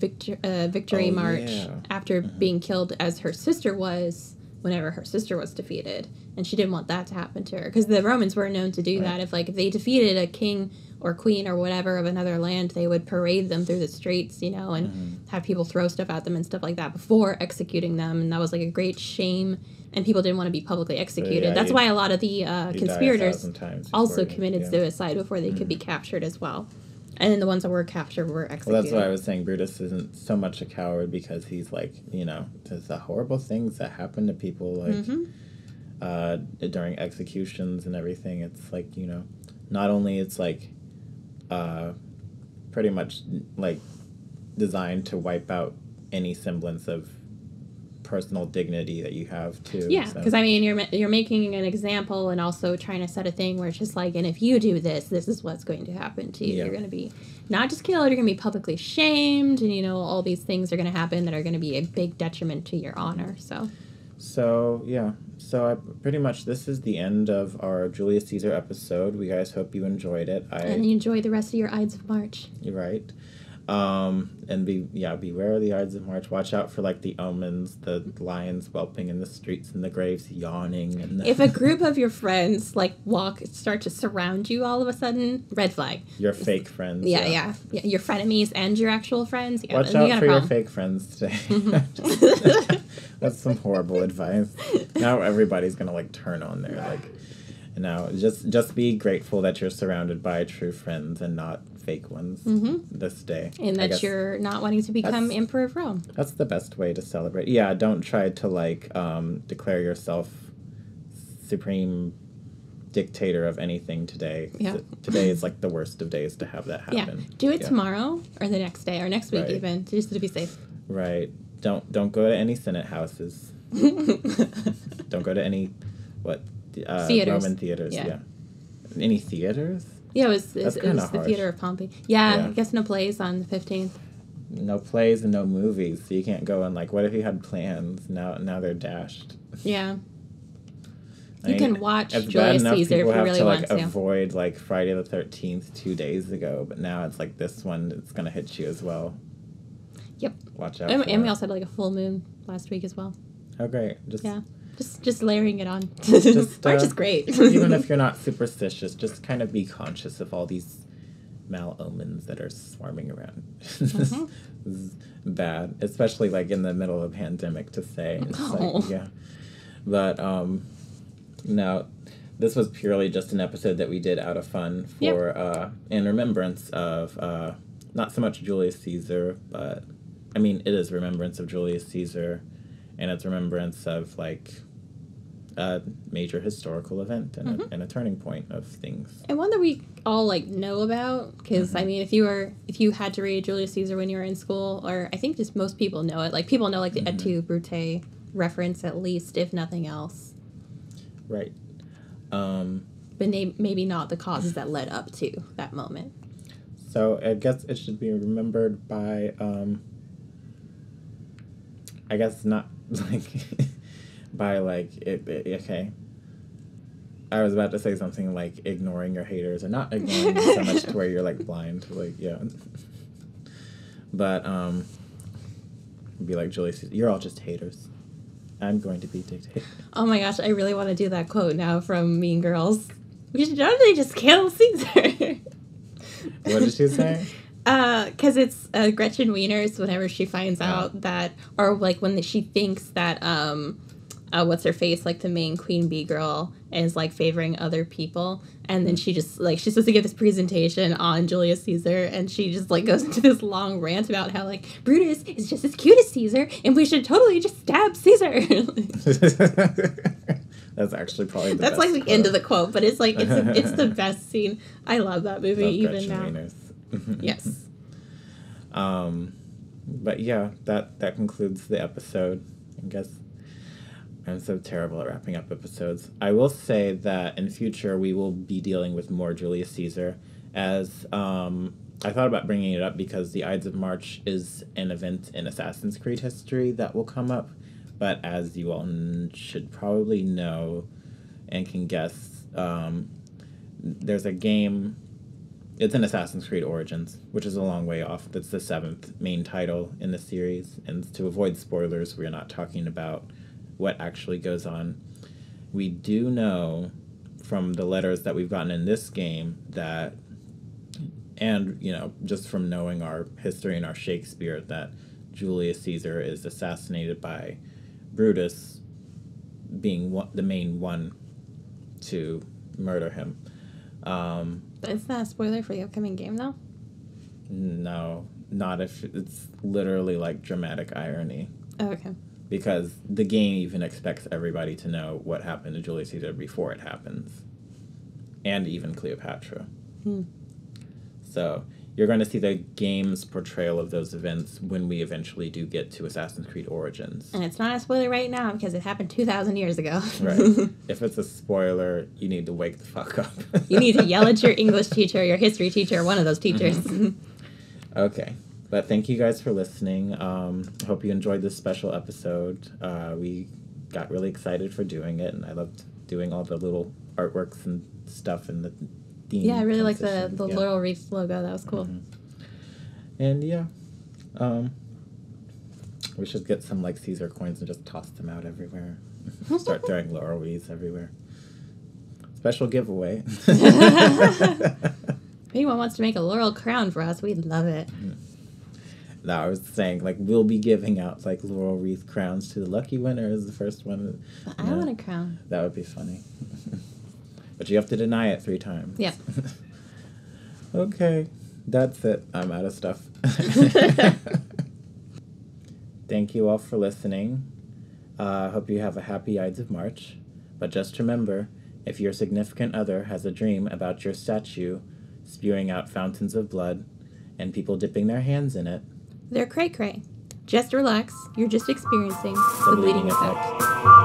victory march after being killed, as her sister was whenever her sister was defeated, and she didn't want that to happen to her, because the Romans were known to do that. If, like, if they defeated a king or queen or whatever of another land, they would parade them through the streets, you know, and have people throw stuff at them and stuff like that before executing them, and that was, like, a great shame, and people didn't want to be publicly executed. Yeah, that's why a lot of the conspirators also committed suicide before they could be captured as well. And then the ones that were captured were executed. Well, that's why I was saying Brutus isn't so much a coward, because he's like, you know, there's the horrible things that happen to people, like, during executions and everything. It's like, you know, not only it's like pretty much like designed to wipe out any semblance of personal dignity that you have too. Yeah, because I mean, you're making an example and also trying to set a thing where it's just like, and if you do this, this is what's going to happen to you. You're going to be not just killed, you're going to be publicly shamed, and you know, all these things are going to happen that are going to be a big detriment to your honor. So yeah, so I pretty much, this is the end of our Julius Caesar episode. We guys hope you enjoyed it. And you enjoy the rest of your Ides of March. You're right. And beware of the Ides of March. Watch out for, like, the omens, the lions whelping in the streets and the graves yawning. And if a group of your friends, like, start to surround you all of a sudden, red flag. Your fake friends. Yeah. Your frenemies and your actual friends. Yeah, watch out for your fake friends today. That's some horrible advice. Now everybody's gonna, like, turn on their, like... No, just be grateful that you're surrounded by true friends and not fake ones this day. And that you're not wanting to become Emperor of Rome. That's the best way to celebrate. Yeah, don't try to, like, declare yourself supreme dictator of anything today. Yeah. Today is, like, the worst of days to have that happen. Yeah. Do it tomorrow or the next day or next week even, just to be safe. Right. Don't go to any Senate houses. Don't go to any, theaters. Roman theaters, Any theaters? Yeah, it was the theater of Pompey. Yeah, I guess no plays on the 15th. No plays and no movies, so you can't go and, like, what if you had plans? Now they're dashed. Yeah. You can watch Julius Caesar if you really want to. Avoid, like, Friday the 13th 2 days ago, but now it's, like, this one, it's going to hit you as well. Yep. Watch out. And we also had, like, a full moon last week as well. Oh, great. Just layering it on. March is great. Even if you're not superstitious, just kind of be conscious of all these mal-omens that are swarming around. This is bad, especially, like, in the middle of a pandemic to say. But, no, this was purely just an episode that we did out of fun for, in remembrance of, not so much Julius Caesar, but, I mean, it is remembrance of Julius Caesar. And it's remembrance of, like, a major historical event and, a turning point of things. And one that we all, like, know about, because, I mean, if you had to read Julius Caesar when you were in school, or I think just most people know it. Like, people know, like, the Et tu, Brute reference at least, if nothing else. Right. But maybe not the causes that led up to that moment. So I guess it should be remembered by, I guess not... Like, by, like, okay. I was about to say something like ignoring your haters, or not ignoring so much to where you're, like, blind. Like, yeah. But, be like Julius Caesar, you're all just haters. I'm going to be dictator. Oh my gosh, I really want to do that quote now from Mean Girls. We should definitely just kill Caesar. What did she say? Because it's Gretchen Wieners whenever she finds out that, or, like, when she thinks that, what's-her-face, like, the main Queen Bee girl is, like, favoring other people, and then she just, like, she's supposed to give this presentation on Julius Caesar, and she just, like, goes into this long rant about how, like, Brutus is just as cute as Caesar, and we should totally just stab Caesar. That's actually probably the best quote. The end of the quote, but it's, like, it's the best scene. I love that movie even now. Wieners. Yes. But yeah, that concludes the episode. I guess I'm so terrible at wrapping up episodes. I will say that in future we will be dealing with more Julius Caesar, as I thought about bringing it up because the Ides of March is an event in Assassin's Creed history that will come up, but as you all should probably know and can guess, there's a game. It's in Assassin's Creed Origins, which is a long way off. That's the 7th main title in the series. And to avoid spoilers, we're not talking about what actually goes on. We do know from the letters that we've gotten in this game that, and, you know, just from knowing our history and our Shakespeare, that Julius Caesar is assassinated by Brutus being the main one to murder him. Isn't that a spoiler for the upcoming game, though? No, not if it's literally like dramatic irony. Oh, okay. Because the game even expects everybody to know what happened to Julius Caesar before it happens. And even Cleopatra. Hmm. So you're going to see the game's portrayal of those events when we eventually do get to Assassin's Creed Origins. And it's not a spoiler right now because it happened 2,000 years ago. Right. If it's a spoiler, you need to wake the fuck up. You need to yell at your English teacher, your history teacher, one of those teachers. Mm-hmm. Okay. But thank you guys for listening. I hope you enjoyed this special episode. We got really excited for doing it, and I loved doing all the little artworks and stuff and the theme. Yeah, I really like the Laurel Reefs logo. That was cool. Mm-hmm. And, yeah, we should get some, like, Caesar coins and just toss them out everywhere. Start throwing Laurel Reefs everywhere. Special giveaway. If anyone wants to make a laurel crown for us, we'd love it. Mm-hmm. No, I was saying, like, we'll be giving out, like, laurel wreath crowns to the lucky winner is the first one. But I want a crown. That would be funny. But you have to deny it 3 times. Yeah. Okay. That's it. I'm out of stuff. Thank you all for listening. I hope you have a happy Ides of March. But just remember, if your significant other has a dream about your statue spewing out fountains of blood and people dipping their hands in it, they're cray-cray. Just relax. You're just experiencing the bleeding effect.